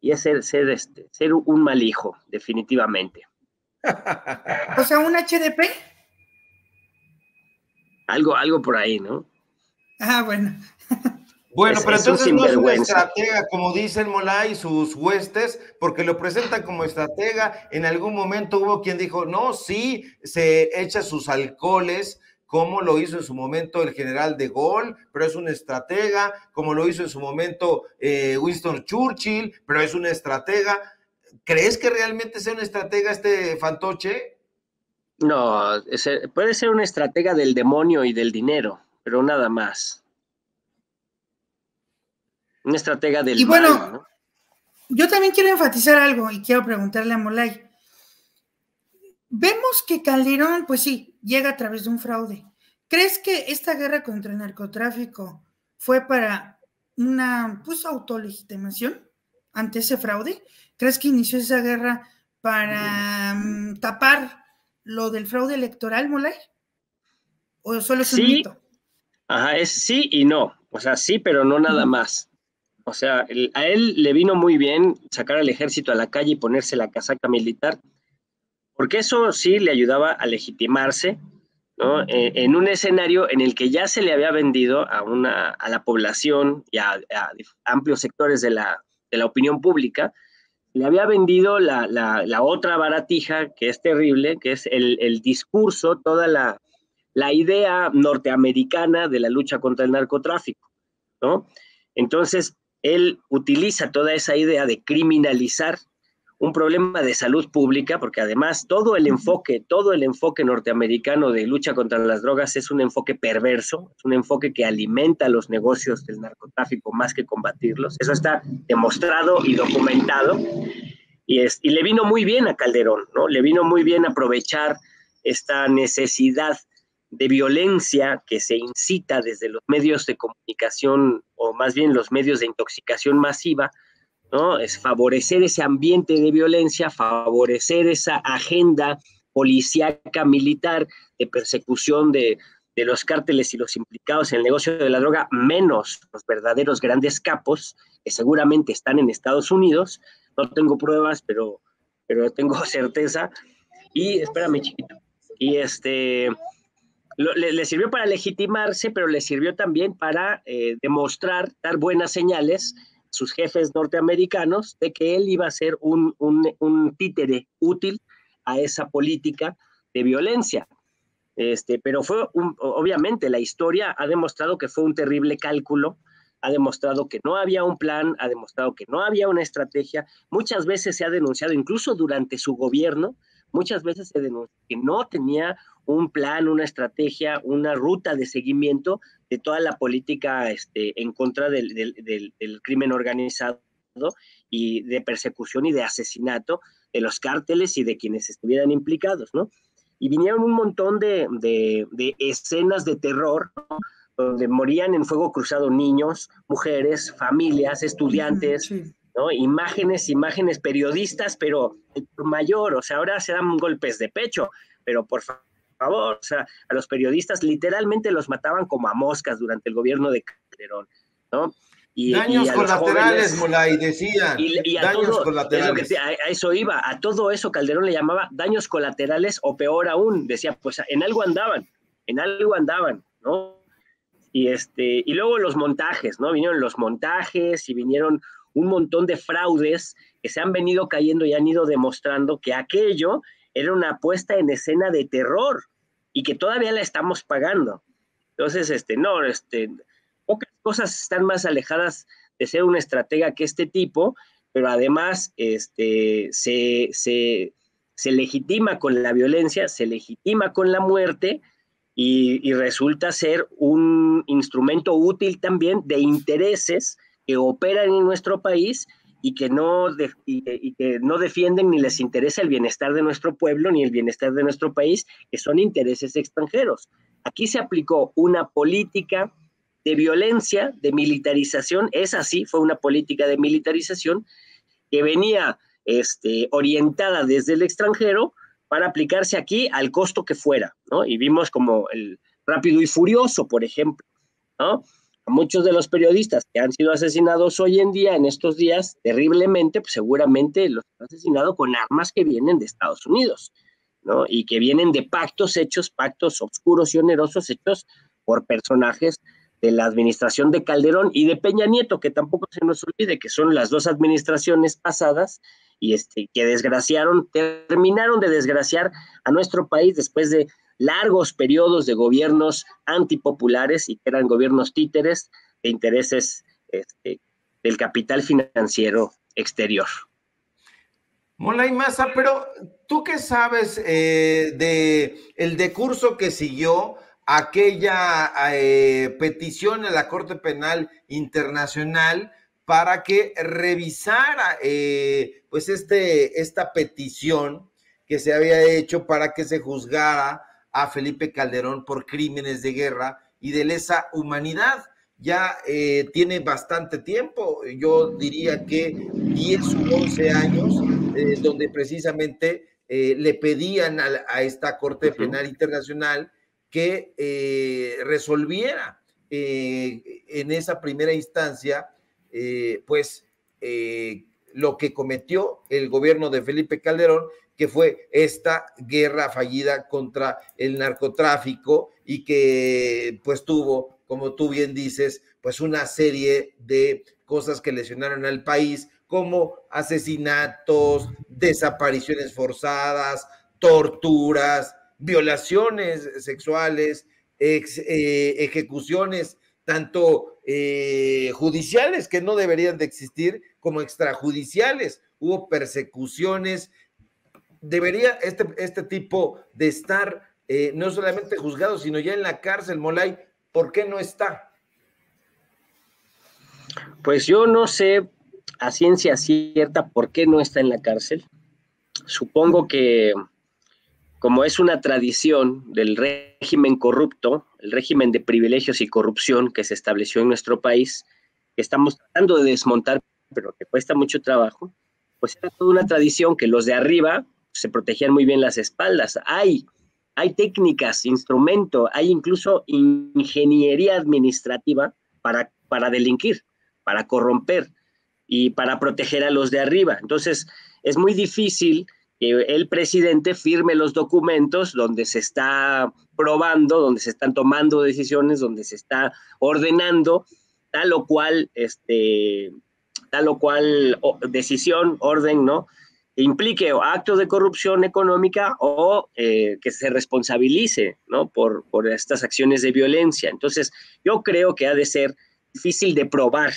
Y es ser, ser, este, ser un mal hijo, definitivamente. O sea, un H D P. Algo, algo por ahí, ¿no? Ah, bueno. Bueno, es, pero es entonces no es un estratega, como dice el Mulay, sus huestes, porque lo presentan como estratega. En algún momento hubo quien dijo, no, sí, se echa sus alcoholes, como lo hizo en su momento el general de Gaulle, pero es un estratega, como lo hizo en su momento eh, Winston Churchill, pero es un estratega. ¿Crees que realmente sea un estratega este fantoche? No, puede ser un estratega del demonio y del dinero, pero nada más. Un estratega del... Y bueno, mal, ¿no? Yo también quiero enfatizar algo y quiero preguntarle a Mulay. Vemos que Calderón, pues sí, llega a través de un fraude. ¿Crees que esta guerra contra el narcotráfico fue para una, pues, autolegitimación ante ese fraude? ¿Crees que inició esa guerra para um, tapar lo del fraude electoral, Mulay? ¿O solo es un mito? Ajá, es sí y no. O sea, sí, pero no nada más. O sea, el, a él le vino muy bien sacar al ejército a la calle y ponerse la casaca militar, porque eso sí le ayudaba a legitimarse, ¿no? Eh, en un escenario en el que ya se le había vendido a, una, a la población y a, a amplios sectores de la, de la opinión pública, le había vendido la, la, la otra baratija que es terrible, que es el, el discurso, toda la, la idea norteamericana de la lucha contra el narcotráfico, ¿no? Entonces, él utiliza toda esa idea de criminalizar un problema de salud pública, porque además todo el enfoque, todo el enfoque norteamericano de lucha contra las drogas es un enfoque perverso, es un enfoque que alimenta los negocios del narcotráfico más que combatirlos. Eso está demostrado y documentado. Y, es, y le vino muy bien a Calderón, ¿no? Le vino muy bien aprovechar esta necesidad de violencia que se incita desde los medios de comunicación, o más bien los medios de intoxicación masiva, ¿no? Es favorecer ese ambiente de violencia, favorecer esa agenda policíaca militar de persecución de, de los cárteles y los implicados en el negocio de la droga, menos los verdaderos grandes capos que seguramente están en Estados Unidos. No tengo pruebas, pero, pero tengo certeza. Y espérame, chiquito. Y este... Le, le sirvió para legitimarse, pero le sirvió también para eh, demostrar, dar buenas señales sus jefes norteamericanos de que él iba a ser un, un, un títere útil a esa política de violencia. Este, pero fue, un, obviamente, la historia ha demostrado que fue un terrible cálculo, ha demostrado que no había un plan, ha demostrado que no había una estrategia. Muchas veces se ha denunciado, incluso durante su gobierno, muchas veces se denunció que no tenía un plan, una estrategia, una ruta de seguimiento de toda la política este, en contra del, del, del, del crimen organizado y de persecución y de asesinato de los cárteles y de quienes estuvieran implicados, ¿no? Y vinieron un montón de, de, de escenas de terror, ¿no? Donde morían en fuego cruzado niños, mujeres, familias, estudiantes... Sí. ¿No? Imágenes, imágenes periodistas, pero por mayor, o sea, ahora se dan golpes de pecho, pero por favor, o sea, a los periodistas literalmente los mataban como a moscas durante el gobierno de Calderón, ¿no? Y, daños y colaterales, jóvenes, Mulay, decía. Y, y a daños todo, colaterales. Es lo que, a eso iba, a todo eso Calderón le llamaba daños colaterales o peor aún, decía, pues en algo andaban, en algo andaban, ¿no? Y, este, y luego los montajes, ¿no? Vinieron los montajes y vinieron un montón de fraudes que se han venido cayendo y han ido demostrando que aquello era una puesta en escena de terror y que todavía la estamos pagando. Entonces, este, no, este... pocas cosas están más alejadas de ser un estratega que este tipo, pero además este, se, se, se legitima con la violencia, se legitima con la muerte y, y resulta ser un instrumento útil también de intereses que operan en nuestro país y que no, de, y, y que no defienden ni les interesa el bienestar de nuestro pueblo ni el bienestar de nuestro país, que son intereses extranjeros. Aquí se aplicó una política de violencia, de militarización, es así, fue una política de militarización que venía este, orientada desde el extranjero para aplicarse aquí al costo que fuera, ¿no? Y vimos como el Rápido y Furioso, por ejemplo, ¿no? Muchos de los periodistas que han sido asesinados hoy en día, en estos días, terriblemente, pues seguramente los han asesinado con armas que vienen de Estados Unidos, ¿no? Y que vienen de pactos hechos, pactos oscuros y onerosos hechos por personajes de la administración de Calderón y de Peña Nieto, que tampoco se nos olvide que son las dos administraciones pasadas y este, que desgraciaron, terminaron de desgraciar a nuestro país después de largos periodos de gobiernos antipopulares y que eran gobiernos títeres de intereses este, del capital financiero exterior. Mulay Maza, pero ¿tú qué sabes eh, de el decurso que siguió aquella eh, petición a la Corte Penal Internacional para que revisara eh, pues este, esta petición que se había hecho para que se juzgara a Felipe Calderón por crímenes de guerra y de lesa humanidad? Ya eh, tiene bastante tiempo, yo diría que diez u once años, eh, donde precisamente eh, le pedían a, a esta Corte Penal Internacional que eh, resolviera eh, en esa primera instancia, eh, pues, eh, lo que cometió el gobierno de Felipe Calderón, que fue esta guerra fallida contra el narcotráfico y que, pues, tuvo, como tú bien dices, pues, una serie de cosas que lesionaron al país, como asesinatos, desapariciones forzadas, torturas, violaciones sexuales, ex, eh, ejecuciones tanto eh, judiciales que no deberían de existir como extrajudiciales, hubo persecuciones. Debería este, este tipo de estar eh, no solamente juzgado, sino ya en la cárcel, Mulay. ¿Por qué no está? Pues yo no sé a ciencia cierta por qué no está en la cárcel. Supongo que como es una tradición del régimen corrupto, el régimen de privilegios y corrupción que se estableció en nuestro país, que estamos tratando de desmontar, pero que cuesta mucho trabajo, pues era toda una tradición que los de arriba se protegían muy bien las espaldas. Hay, hay técnicas, instrumento, hay incluso ingeniería administrativa para, para delinquir, para corromper y para proteger a los de arriba. Entonces, es muy difícil que el presidente firme los documentos donde se está probando, donde se están tomando decisiones, donde se está ordenando tal o cual, este, tal o cual o, decisión, orden, ¿no? Que implique o actos de corrupción económica o eh, que se responsabilice, ¿no? Por, por estas acciones de violencia. Entonces, yo creo que ha de ser difícil de probar,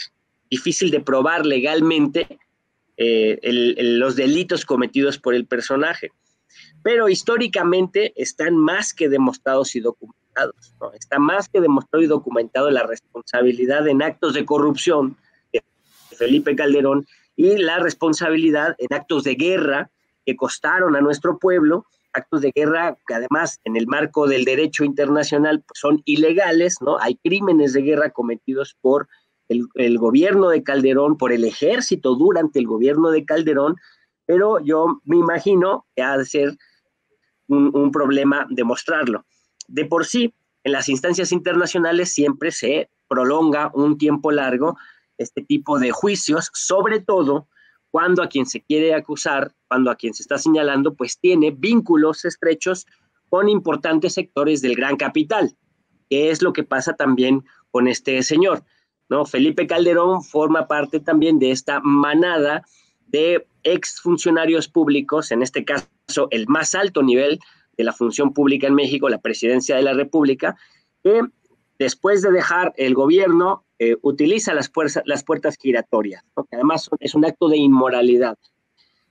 difícil de probar legalmente Eh, el, el, los delitos cometidos por el personaje, pero históricamente están más que demostrados y documentados, ¿no? Está más que demostrado y documentado la responsabilidad en actos de corrupción de Felipe Calderón y la responsabilidad en actos de guerra que costaron a nuestro pueblo, actos de guerra que además en el marco del derecho internacional pues son ilegales, ¿no? Hay crímenes de guerra cometidos por El, el gobierno de Calderón, por el ejército durante el gobierno de Calderón, pero yo me imagino que ha de ser un, un problema demostrarlo. De por sí, en las instancias internacionales siempre se prolonga un tiempo largo este tipo de juicios, sobre todo cuando a quien se quiere acusar, cuando a quien se está señalando, pues tiene vínculos estrechos con importantes sectores del gran capital, que es lo que pasa también con este señor, ¿no? Felipe Calderón forma parte también de esta manada de exfuncionarios públicos, en este caso el más alto nivel de la función pública en México, la presidencia de la República, que después de dejar el gobierno eh, utiliza las, puerza, las puertas giratorias, ¿no? Que además es un acto de inmoralidad,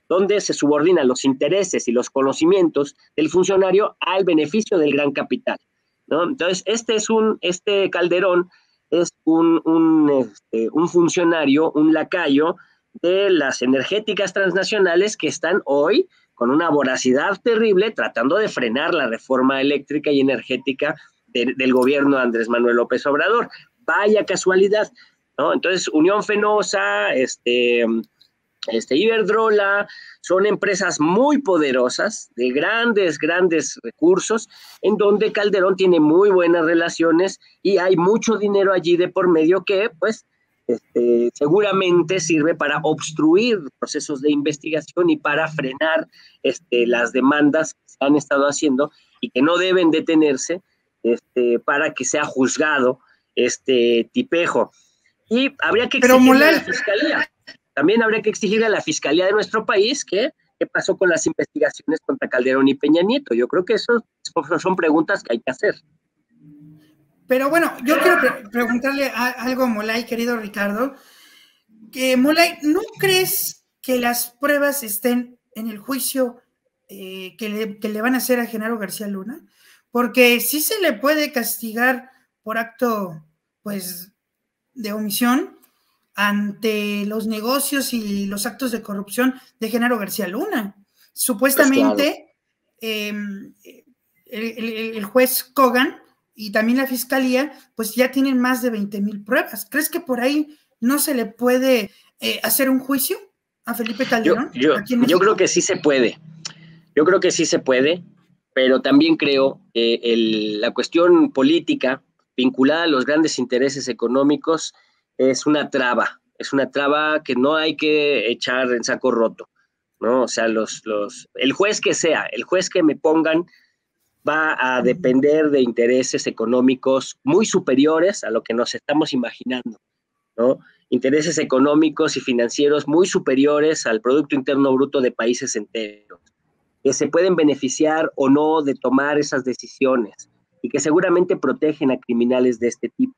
donde se subordinan los intereses y los conocimientos del funcionario al beneficio del gran capital, ¿no? Entonces, este, es un, este Calderón es un, un, este, un funcionario, un lacayo de las energéticas transnacionales que están hoy con una voracidad terrible tratando de frenar la reforma eléctrica y energética de, del gobierno de Andrés Manuel López Obrador. Vaya casualidad, ¿no? Entonces, Unión Fenosa, este... Este, Iberdrola, son empresas muy poderosas, de grandes, grandes recursos, en donde Calderón tiene muy buenas relaciones y hay mucho dinero allí de por medio que, pues, este, seguramente sirve para obstruir procesos de investigación y para frenar este, las demandas que se han estado haciendo y que no deben detenerse este, para que sea juzgado este tipejo. Y habría que exigirle a la fiscalía. También habría que exigirle a la Fiscalía de nuestro país que, qué pasó con las investigaciones contra Calderón y Peña Nieto. Yo creo que eso son preguntas que hay que hacer. Pero bueno, yo quiero pre preguntarle a, algo a Mulay, querido Ricardo. Que, Mulay, ¿no crees que las pruebas estén en el juicio eh, que, le, que le van a hacer a Genaro García Luna? Porque sí se le puede castigar por acto, pues, de omisión ante los negocios y los actos de corrupción de Genaro García Luna. Supuestamente, pues claro. eh, el, el, el juez Kogan y también la fiscalía, pues ya tienen más de veinte mil pruebas. ¿Crees que por ahí no se le puede eh, hacer un juicio a Felipe Calderón? Yo, yo, yo creo que sí se puede. Yo creo que sí se puede, pero también creo que el, la cuestión política vinculada a los grandes intereses económicos es una traba, es una traba que no hay que echar en saco roto, ¿no? O sea, los, los, el juez que sea, el juez que me pongan va a depender de intereses económicos muy superiores a lo que nos estamos imaginando, ¿no? Intereses económicos y financieros muy superiores al Producto Interno Bruto de países enteros, que se pueden beneficiar o no de tomar esas decisiones y que seguramente protegen a criminales de este tipo.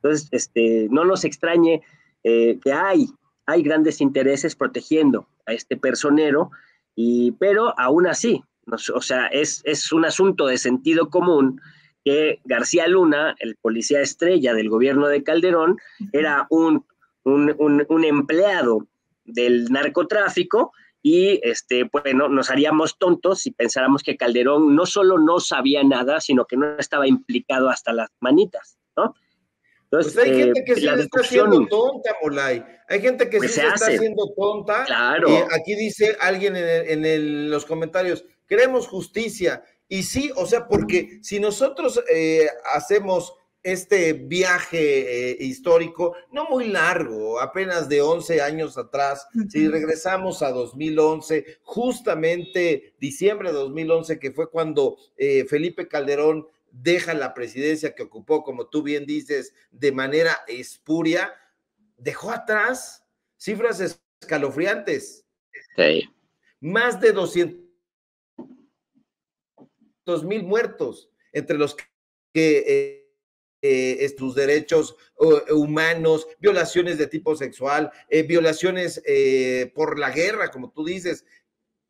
Entonces, este, no nos extrañe eh, que hay, hay grandes intereses protegiendo a este personero, y, pero aún así, nos, o sea, es, es un asunto de sentido común que García Luna, el policía estrella del gobierno de Calderón, era un, un, un, un empleado del narcotráfico y, este, bueno, nos haríamos tontos si pensáramos que Calderón no solo no sabía nada, sino que no estaba implicado hasta las manitas, ¿no? Entonces, pues hay gente que eh, sí se está haciendo tonta, Mulay. Hay gente que pues sí se, se está haciendo tonta. Claro. Eh, aquí dice alguien en, el, en el, los comentarios, queremos justicia. Y sí, o sea, porque si nosotros eh, hacemos este viaje eh, histórico, no muy largo, apenas de once años atrás, si regresamos a dos mil once, justamente diciembre de dos mil once, que fue cuando eh, Felipe Calderón deja la presidencia que ocupó, como tú bien dices, de manera espuria, dejó atrás cifras escalofriantes. Sí. Más de doscientos mil muertos, entre los que eh, eh, sus derechos eh, humanos, violaciones de tipo sexual, eh, violaciones eh, por la guerra, como tú dices.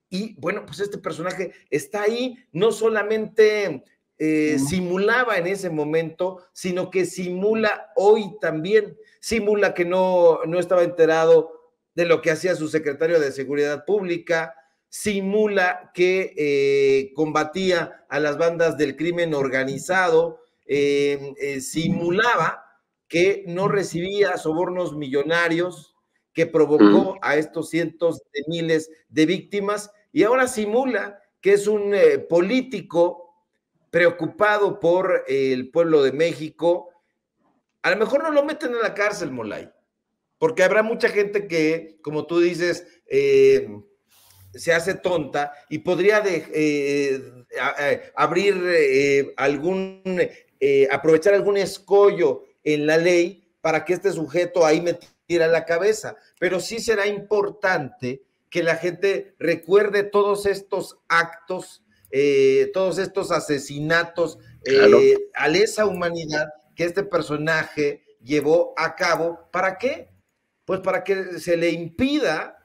Y bueno, pues este personaje está ahí, no solamente... Eh, simulaba en ese momento, sino que simula hoy también, simula que no, no estaba enterado de lo que hacía su secretario de Seguridad Pública, simula que eh, combatía a las bandas del crimen organizado, eh, eh, simulaba que no recibía sobornos millonarios que provocó a estos cientos de miles de víctimas, y ahora simula que es un eh, político preocupado por el pueblo de México. A lo mejor no lo meten en la cárcel, Mulay, Porque habrá mucha gente que, como tú dices, eh, se hace tonta y podría de, eh, a, a, abrir eh, algún, eh, aprovechar algún escollo en la ley para que este sujeto ahí metiera la cabeza. Pero sí será importante que la gente recuerde todos estos actos, eh, todos estos asesinatos eh, claro. a lesa humanidad que este personaje llevó a cabo. ¿Para qué? Pues para que se le impida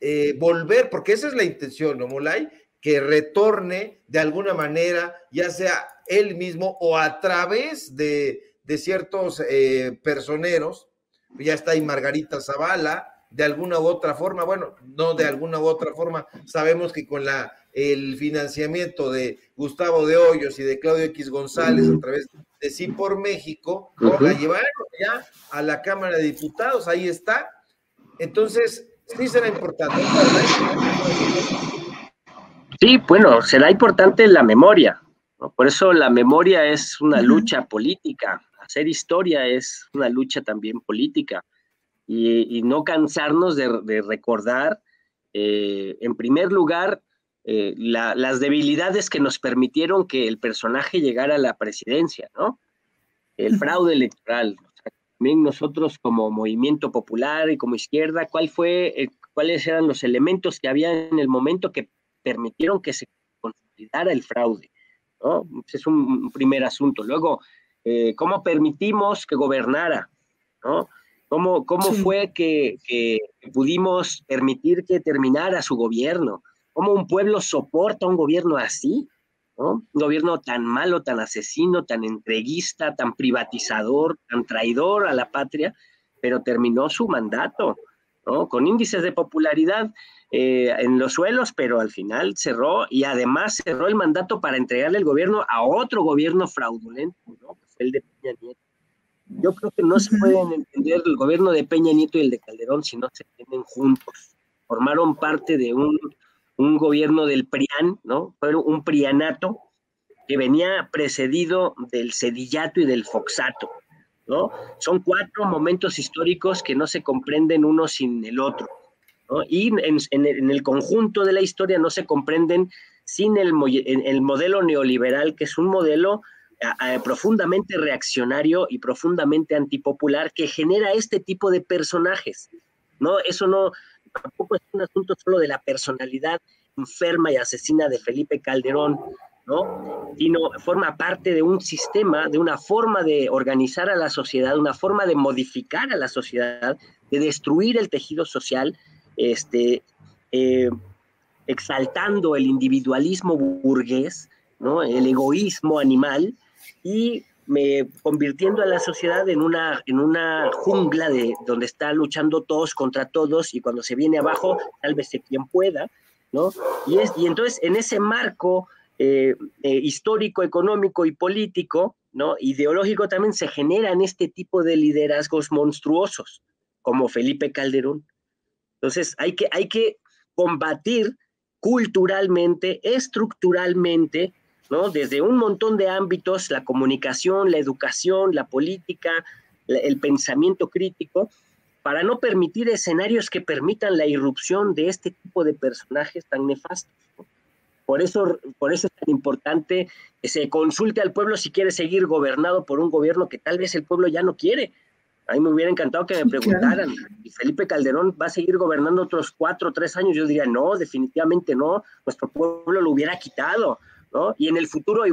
eh, volver, porque esa es la intención, ¿no, Mulay? Que retorne de alguna manera, ya sea él mismo o a través de, de ciertos eh, personeros. Ya está ahí Margarita Zavala, de alguna u otra forma, bueno, no de alguna u otra forma, sabemos que con la el financiamiento de Gustavo de Hoyos y de Claudio X González a través de Sí por México, uh-huh. ahora llevaron ya a la Cámara de Diputados, ahí está. Entonces, sí será importante. Sí, bueno, será importante la memoria, ¿no? Por eso la memoria es una lucha uh-huh. política, hacer historia es una lucha también política. Y, y no cansarnos de, de recordar, eh, en primer lugar, eh, la, las debilidades que nos permitieron que el personaje llegara a la presidencia, ¿no? El fraude electoral. O sea, también nosotros como movimiento popular y como izquierda, ¿cuál fue, eh, ¿cuáles eran los elementos que había en el momento que permitieron que se consolidara el fraude, ¿no? Ese es un, un primer asunto. Luego, eh, ¿cómo permitimos que gobernara, ¿no? ¿Cómo, cómo sí. fue que, que pudimos permitir que terminara su gobierno? ¿Cómo un pueblo soporta un gobierno así, ¿no? Un gobierno tan malo, tan asesino, tan entreguista, tan privatizador, tan traidor a la patria, pero terminó su mandato, ¿no? Con índices de popularidad eh, en los suelos, pero al final cerró, y además cerró el mandato para entregarle el gobierno a otro gobierno fraudulento, ¿no? Que fue el de Peña Nieto. Yo creo que no se pueden entender el gobierno de Peña Nieto y el de Calderón si no se entienden juntos. Formaron parte de un, un gobierno del PRIAN, ¿no? Fue un prianato que venía precedido del Cedillato y del Foxato, ¿no? Son cuatro momentos históricos que no se comprenden uno sin el otro, ¿no? Y en, en, en el conjunto de la historia no se comprenden sin el, el modelo neoliberal, que es un modelo A, a, profundamente reaccionario y profundamente antipopular, que genera este tipo de personajes, ¿no? Eso no, tampoco es un asunto solo de la personalidad enferma y asesina de Felipe Calderón, ¿no? Sino forma parte de un sistema, de una forma de organizar a la sociedad, una forma de modificar a la sociedad, de destruir el tejido social, este, eh, exaltando el individualismo burgués, ¿no? El egoísmo animal, y me convirtiendo a la sociedad en una, en una jungla de, donde está luchando todos contra todos, y cuando se viene abajo, sálvese quien pueda, ¿no? Y, es, y entonces, en ese marco eh, eh, histórico, económico y político, ¿no? Ideológico también, se generan este tipo de liderazgos monstruosos, como Felipe Calderón. Entonces, hay que, hay que combatir culturalmente, estructuralmente, ¿no? Desde un montón de ámbitos, la comunicación, la educación, la política, la, el pensamiento crítico, para no permitir escenarios que permitan la irrupción de este tipo de personajes tan nefastos, ¿no? Por eso, por eso es tan importante que se consulte al pueblo si quiere seguir gobernado por un gobierno que tal vez el pueblo ya no quiere. A mí me hubiera encantado que me preguntaran, ¿y Felipe Calderón va a seguir gobernando otros cuatro o tres años? Yo diría, no, definitivamente no, nuestro pueblo lo hubiera quitado, ¿no? Y en el futuro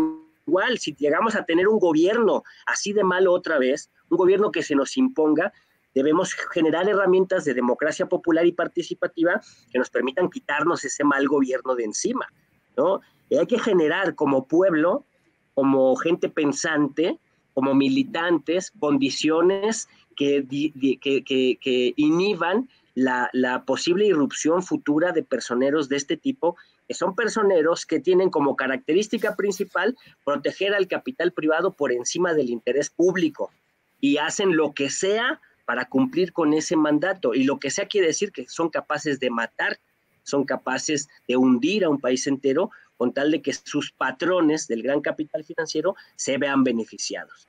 igual, si llegamos a tener un gobierno así de malo otra vez, un gobierno que se nos imponga, debemos generar herramientas de democracia popular y participativa que nos permitan quitarnos ese mal gobierno de encima, ¿no? Y hay que generar como pueblo, como gente pensante, como militantes, condiciones que, que, que, que inhiban la, la posible irrupción futura de personeros de este tipo, que son personeros que tienen como característica principal proteger al capital privado por encima del interés público, y hacen lo que sea para cumplir con ese mandato, y lo que sea quiere decir que son capaces de matar, son capaces de hundir a un país entero con tal de que sus patrones del gran capital financiero se vean beneficiados.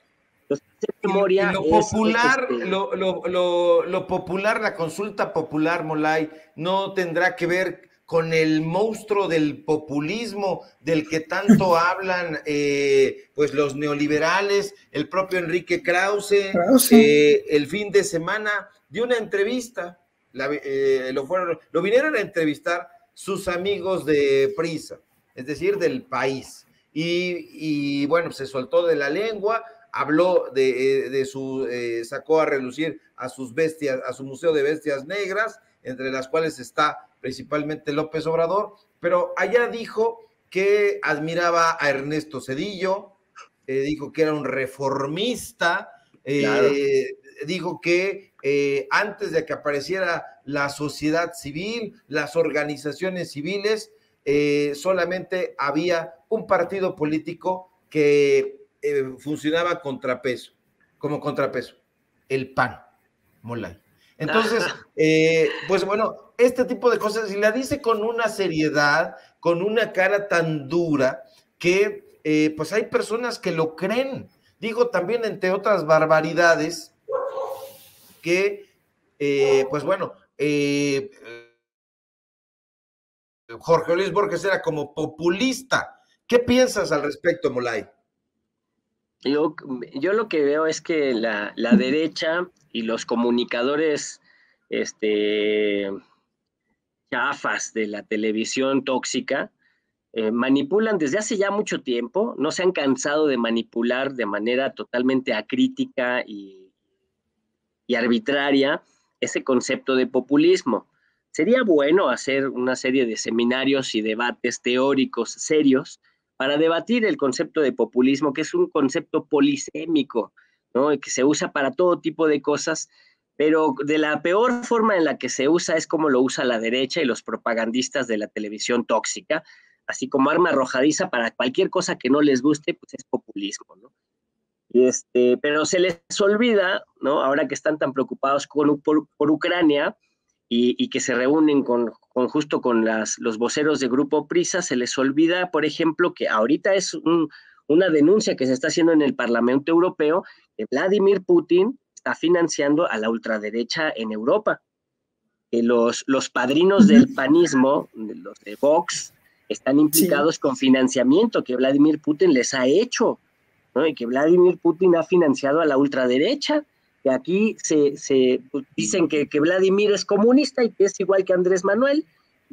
Entonces, memoria lo, lo es, popular, es este... lo, lo, lo, lo popular, la consulta popular, Mulay, no tendrá que ver con el monstruo del populismo del que tanto hablan eh, pues los neoliberales. El propio Enrique Krause, Krause. Eh, el fin de semana dio una entrevista, la, eh, lo, fueron, lo vinieron a entrevistar sus amigos de Prisa, es decir, del país. Y, y bueno, se soltó de la lengua, habló de, de su, eh, sacó a relucir a sus bestias, a su museo de bestias negras, entre las cuales está principalmente López Obrador, pero allá dijo que admiraba a Ernesto Zedillo, eh, dijo que era un reformista, eh, claro. dijo que eh, antes de que apareciera la sociedad civil, las organizaciones civiles, eh, solamente había un partido político que eh, funcionaba contrapeso, como contrapeso, el PAN, Mulay. Entonces, eh, pues bueno, este tipo de cosas, y la dice con una seriedad, con una cara tan dura, que eh, pues hay personas que lo creen. Digo también, entre otras barbaridades, que, eh, pues bueno, eh, Jorge Luis Borges era como populista. ¿Qué piensas al respecto, Mulay? Yo, yo lo que veo es que la, la derecha... y los comunicadores este, chafas de la televisión tóxica eh, manipulan desde hace ya mucho tiempo, no se han cansado de manipular de manera totalmente acrítica y, y arbitraria ese concepto de populismo. Sería bueno hacer una serie de seminarios y debates teóricos serios para debatir el concepto de populismo, que es un concepto polisémico, ¿no? Que se usa para todo tipo de cosas, pero de la peor forma en la que se usa es como lo usa la derecha y los propagandistas de la televisión tóxica, así como arma arrojadiza para cualquier cosa que no les guste, pues es populismo, ¿no? Y este, pero se les olvida, ¿no? Ahora que están tan preocupados con, por, por Ucrania y, y que se reúnen con, con justo con las, los voceros de Grupo Prisa, se les olvida, por ejemplo, que ahorita es un... una denuncia que se está haciendo en el Parlamento Europeo, que Vladimir Putin está financiando a la ultraderecha en Europa. Que los, los padrinos del panismo, los de Vox, están implicados sí. con financiamiento que Vladimir Putin les ha hecho, ¿no? Y que Vladimir Putin ha financiado a la ultraderecha, que aquí se, se dicen que, que Vladimir es comunista y que es igual que Andrés Manuel,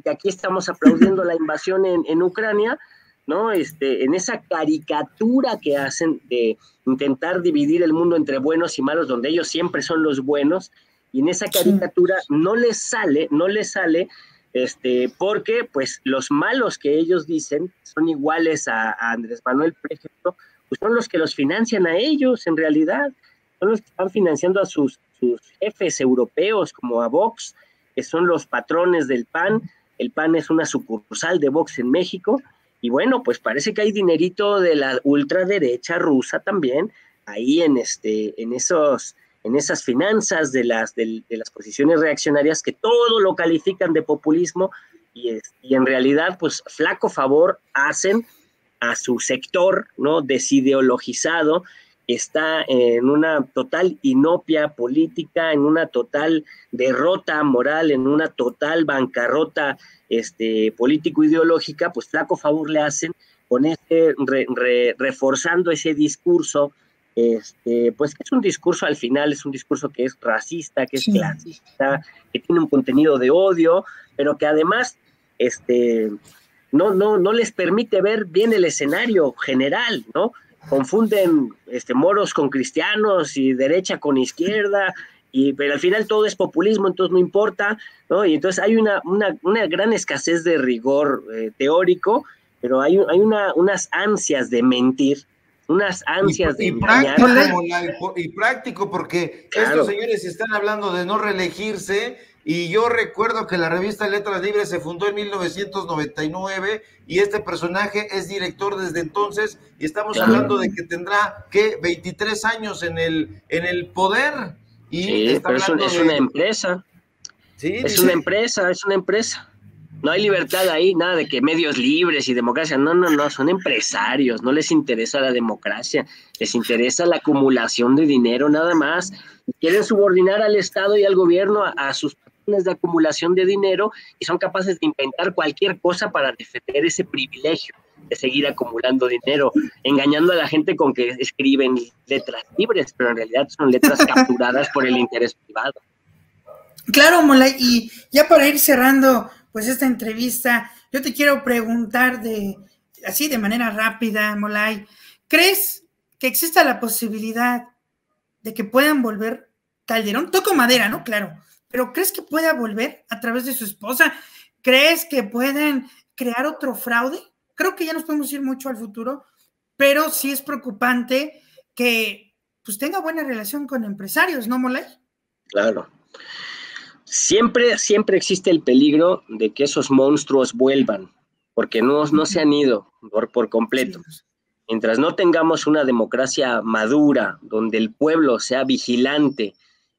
que aquí estamos aplaudiendo la invasión en, en Ucrania, ¿no? Este, en esa caricatura que hacen de intentar dividir el mundo entre buenos y malos, donde ellos siempre son los buenos, y en esa caricatura sí. no les sale, no les sale, este, porque pues los malos que ellos dicen son iguales a, a Andrés Manuel, por ejemplo, pues son los que los financian a ellos en realidad, son los que están financiando a sus, sus jefes europeos como a Vox, que son los patrones del PAN. El PAN es una sucursal de Vox en México. Y bueno, pues parece que hay dinerito de la ultraderecha rusa también ahí en este, en esos, en esas finanzas de las, de, de las posiciones reaccionarias que todo lo califican de populismo y, es, y en realidad, pues flaco favor hacen a su sector, ¿no? Desideologizado, está en una total inopia política, en una total derrota moral, en una total bancarrota este, político-ideológica, pues flaco favor le hacen con este, re, re, reforzando ese discurso, este, pues que es un discurso al final, es un discurso que es racista, que es sí. clasista, que tiene un contenido de odio, pero que además este, no, no, no les permite ver bien el escenario general, ¿no? Confunden este, moros con cristianos y derecha con izquierda, y, pero al final todo es populismo, entonces no importa, ¿no? Y entonces hay una, una, una gran escasez de rigor eh, teórico, pero hay, hay una, unas ansias de mentir, unas ansias y, de y práctico, la, y práctico, porque claro. estos señores están hablando de no reelegirse, y yo recuerdo que la revista Letras Libres se fundó en mil novecientos noventa y nueve y este personaje es director desde entonces y estamos claro. hablando de que tendrá, ¿qué? veintitrés años en el, en el poder. Y sí, está pero es, un, es de... una empresa. Sí, es dice... una empresa, es una empresa. No hay libertad ahí, nada de que medios libres y democracia. No, no, no, son empresarios, no les interesa la democracia, les interesa la acumulación de dinero nada más. Quieren subordinar al Estado y al gobierno a, a sus patrones de acumulación de dinero y son capaces de inventar cualquier cosa para defender ese privilegio de seguir acumulando dinero, engañando a la gente con que escriben letras libres, pero en realidad son letras capturadas por el interés privado. Claro, Mulay, y ya para ir cerrando pues esta entrevista, yo te quiero preguntar de así de manera rápida, Mulay, ¿crees que exista la posibilidad de que puedan volver Calderón? Toco madera, ¿no? Claro, pero ¿crees que pueda volver a través de su esposa? ¿Crees que puedan crear otro fraude? Creo que ya nos podemos ir mucho al futuro, pero sí es preocupante que pues tenga buena relación con empresarios, ¿no, Mulay? Claro. Siempre, siempre existe el peligro de que esos monstruos vuelvan, porque no, no se han ido por, por completo. Mientras no tengamos una democracia madura, donde el pueblo sea vigilante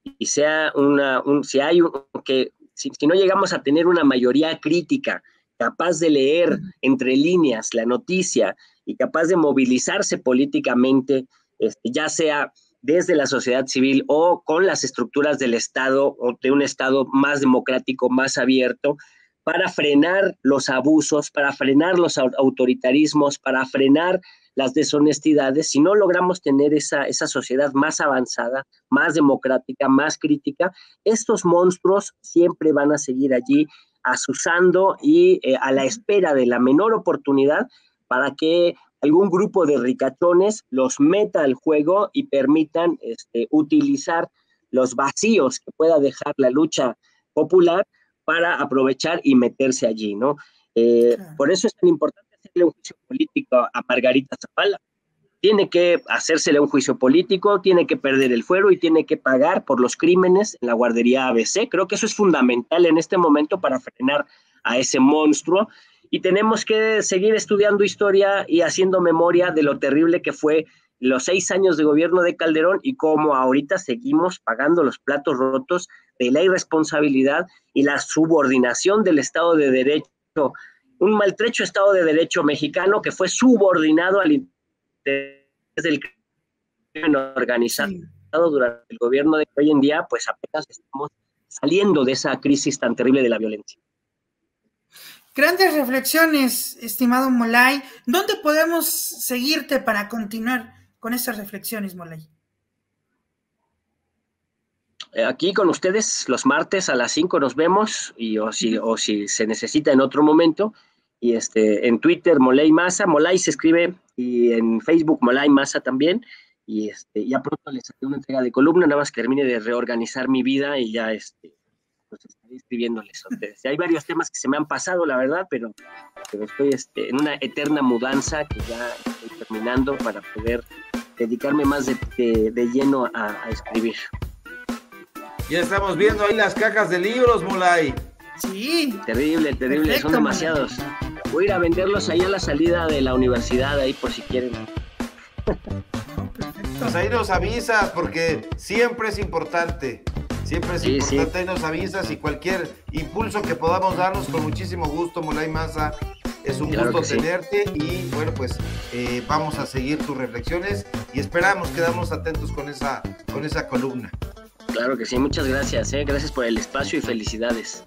y sea una, un, si hay un, que si, si no llegamos a tener una mayoría crítica, capaz de leer entre líneas la noticia y capaz de movilizarse políticamente, este, ya sea desde la sociedad civil o con las estructuras del Estado o de un Estado más democrático, más abierto, para frenar los abusos, para frenar los autoritarismos, para frenar las deshonestidades. Si no logramos tener esa, esa sociedad más avanzada, más democrática, más crítica, estos monstruos siempre van a seguir allí azuzando y eh, a la espera de la menor oportunidad para que algún grupo de ricachones los meta al juego y permitan este, utilizar los vacíos que pueda dejar la lucha popular para aprovechar y meterse allí, ¿no? Eh, claro. Por eso es tan importante hacerle un juicio político a Margarita Zavala. Tiene que hacérsele un juicio político, tiene que perder el fuero y tiene que pagar por los crímenes en la guardería A B C. Creo que eso es fundamental en este momento para frenar a ese monstruo. Y tenemos que seguir estudiando historia y haciendo memoria de lo terrible que fue los seis años de gobierno de Calderón y cómo ahorita seguimos pagando los platos rotos de la irresponsabilidad y la subordinación del Estado de Derecho, un maltrecho Estado de Derecho mexicano que fue subordinado al interés del crimen organizado durante el gobierno de hoy en día, pues apenas estamos saliendo de esa crisis tan terrible de la violencia. Grandes reflexiones, estimado Mulay. ¿Dónde podemos seguirte para continuar con esas reflexiones, Mulay? Aquí con ustedes los martes a las cinco nos vemos, y o si, o si se necesita en otro momento. Y este, en Twitter, Mulay Maza, Mulay se escribe, y en Facebook, Mulay Maza también. Y este, ya pronto les haré una entrega de columna, nada más que termine de reorganizar mi vida y ya este. Pues estaré escribiéndoles a ustedes. Hay varios temas que se me han pasado, la verdad, pero, pero estoy este, en una eterna mudanza que ya estoy terminando para poder dedicarme más de, de, de lleno a, a escribir. Ya estamos viendo ahí las cajas de libros, Mulay. Sí. Terrible, terrible, perfecto, son demasiados. Voy a ir a venderlos ahí a la salida de la universidad, ahí por si quieren. No, pues ahí nos avisas, porque siempre es importante. Siempre es sí, importante sí. Y nos avisas y cualquier impulso que podamos darnos con muchísimo gusto, Mulay Maza, es un claro gusto tenerte sí. Y bueno, pues eh, vamos a seguir tus reflexiones y esperamos, quedamos atentos con esa, con esa columna. Claro que sí, muchas gracias, ¿eh? Gracias por el espacio y felicidades.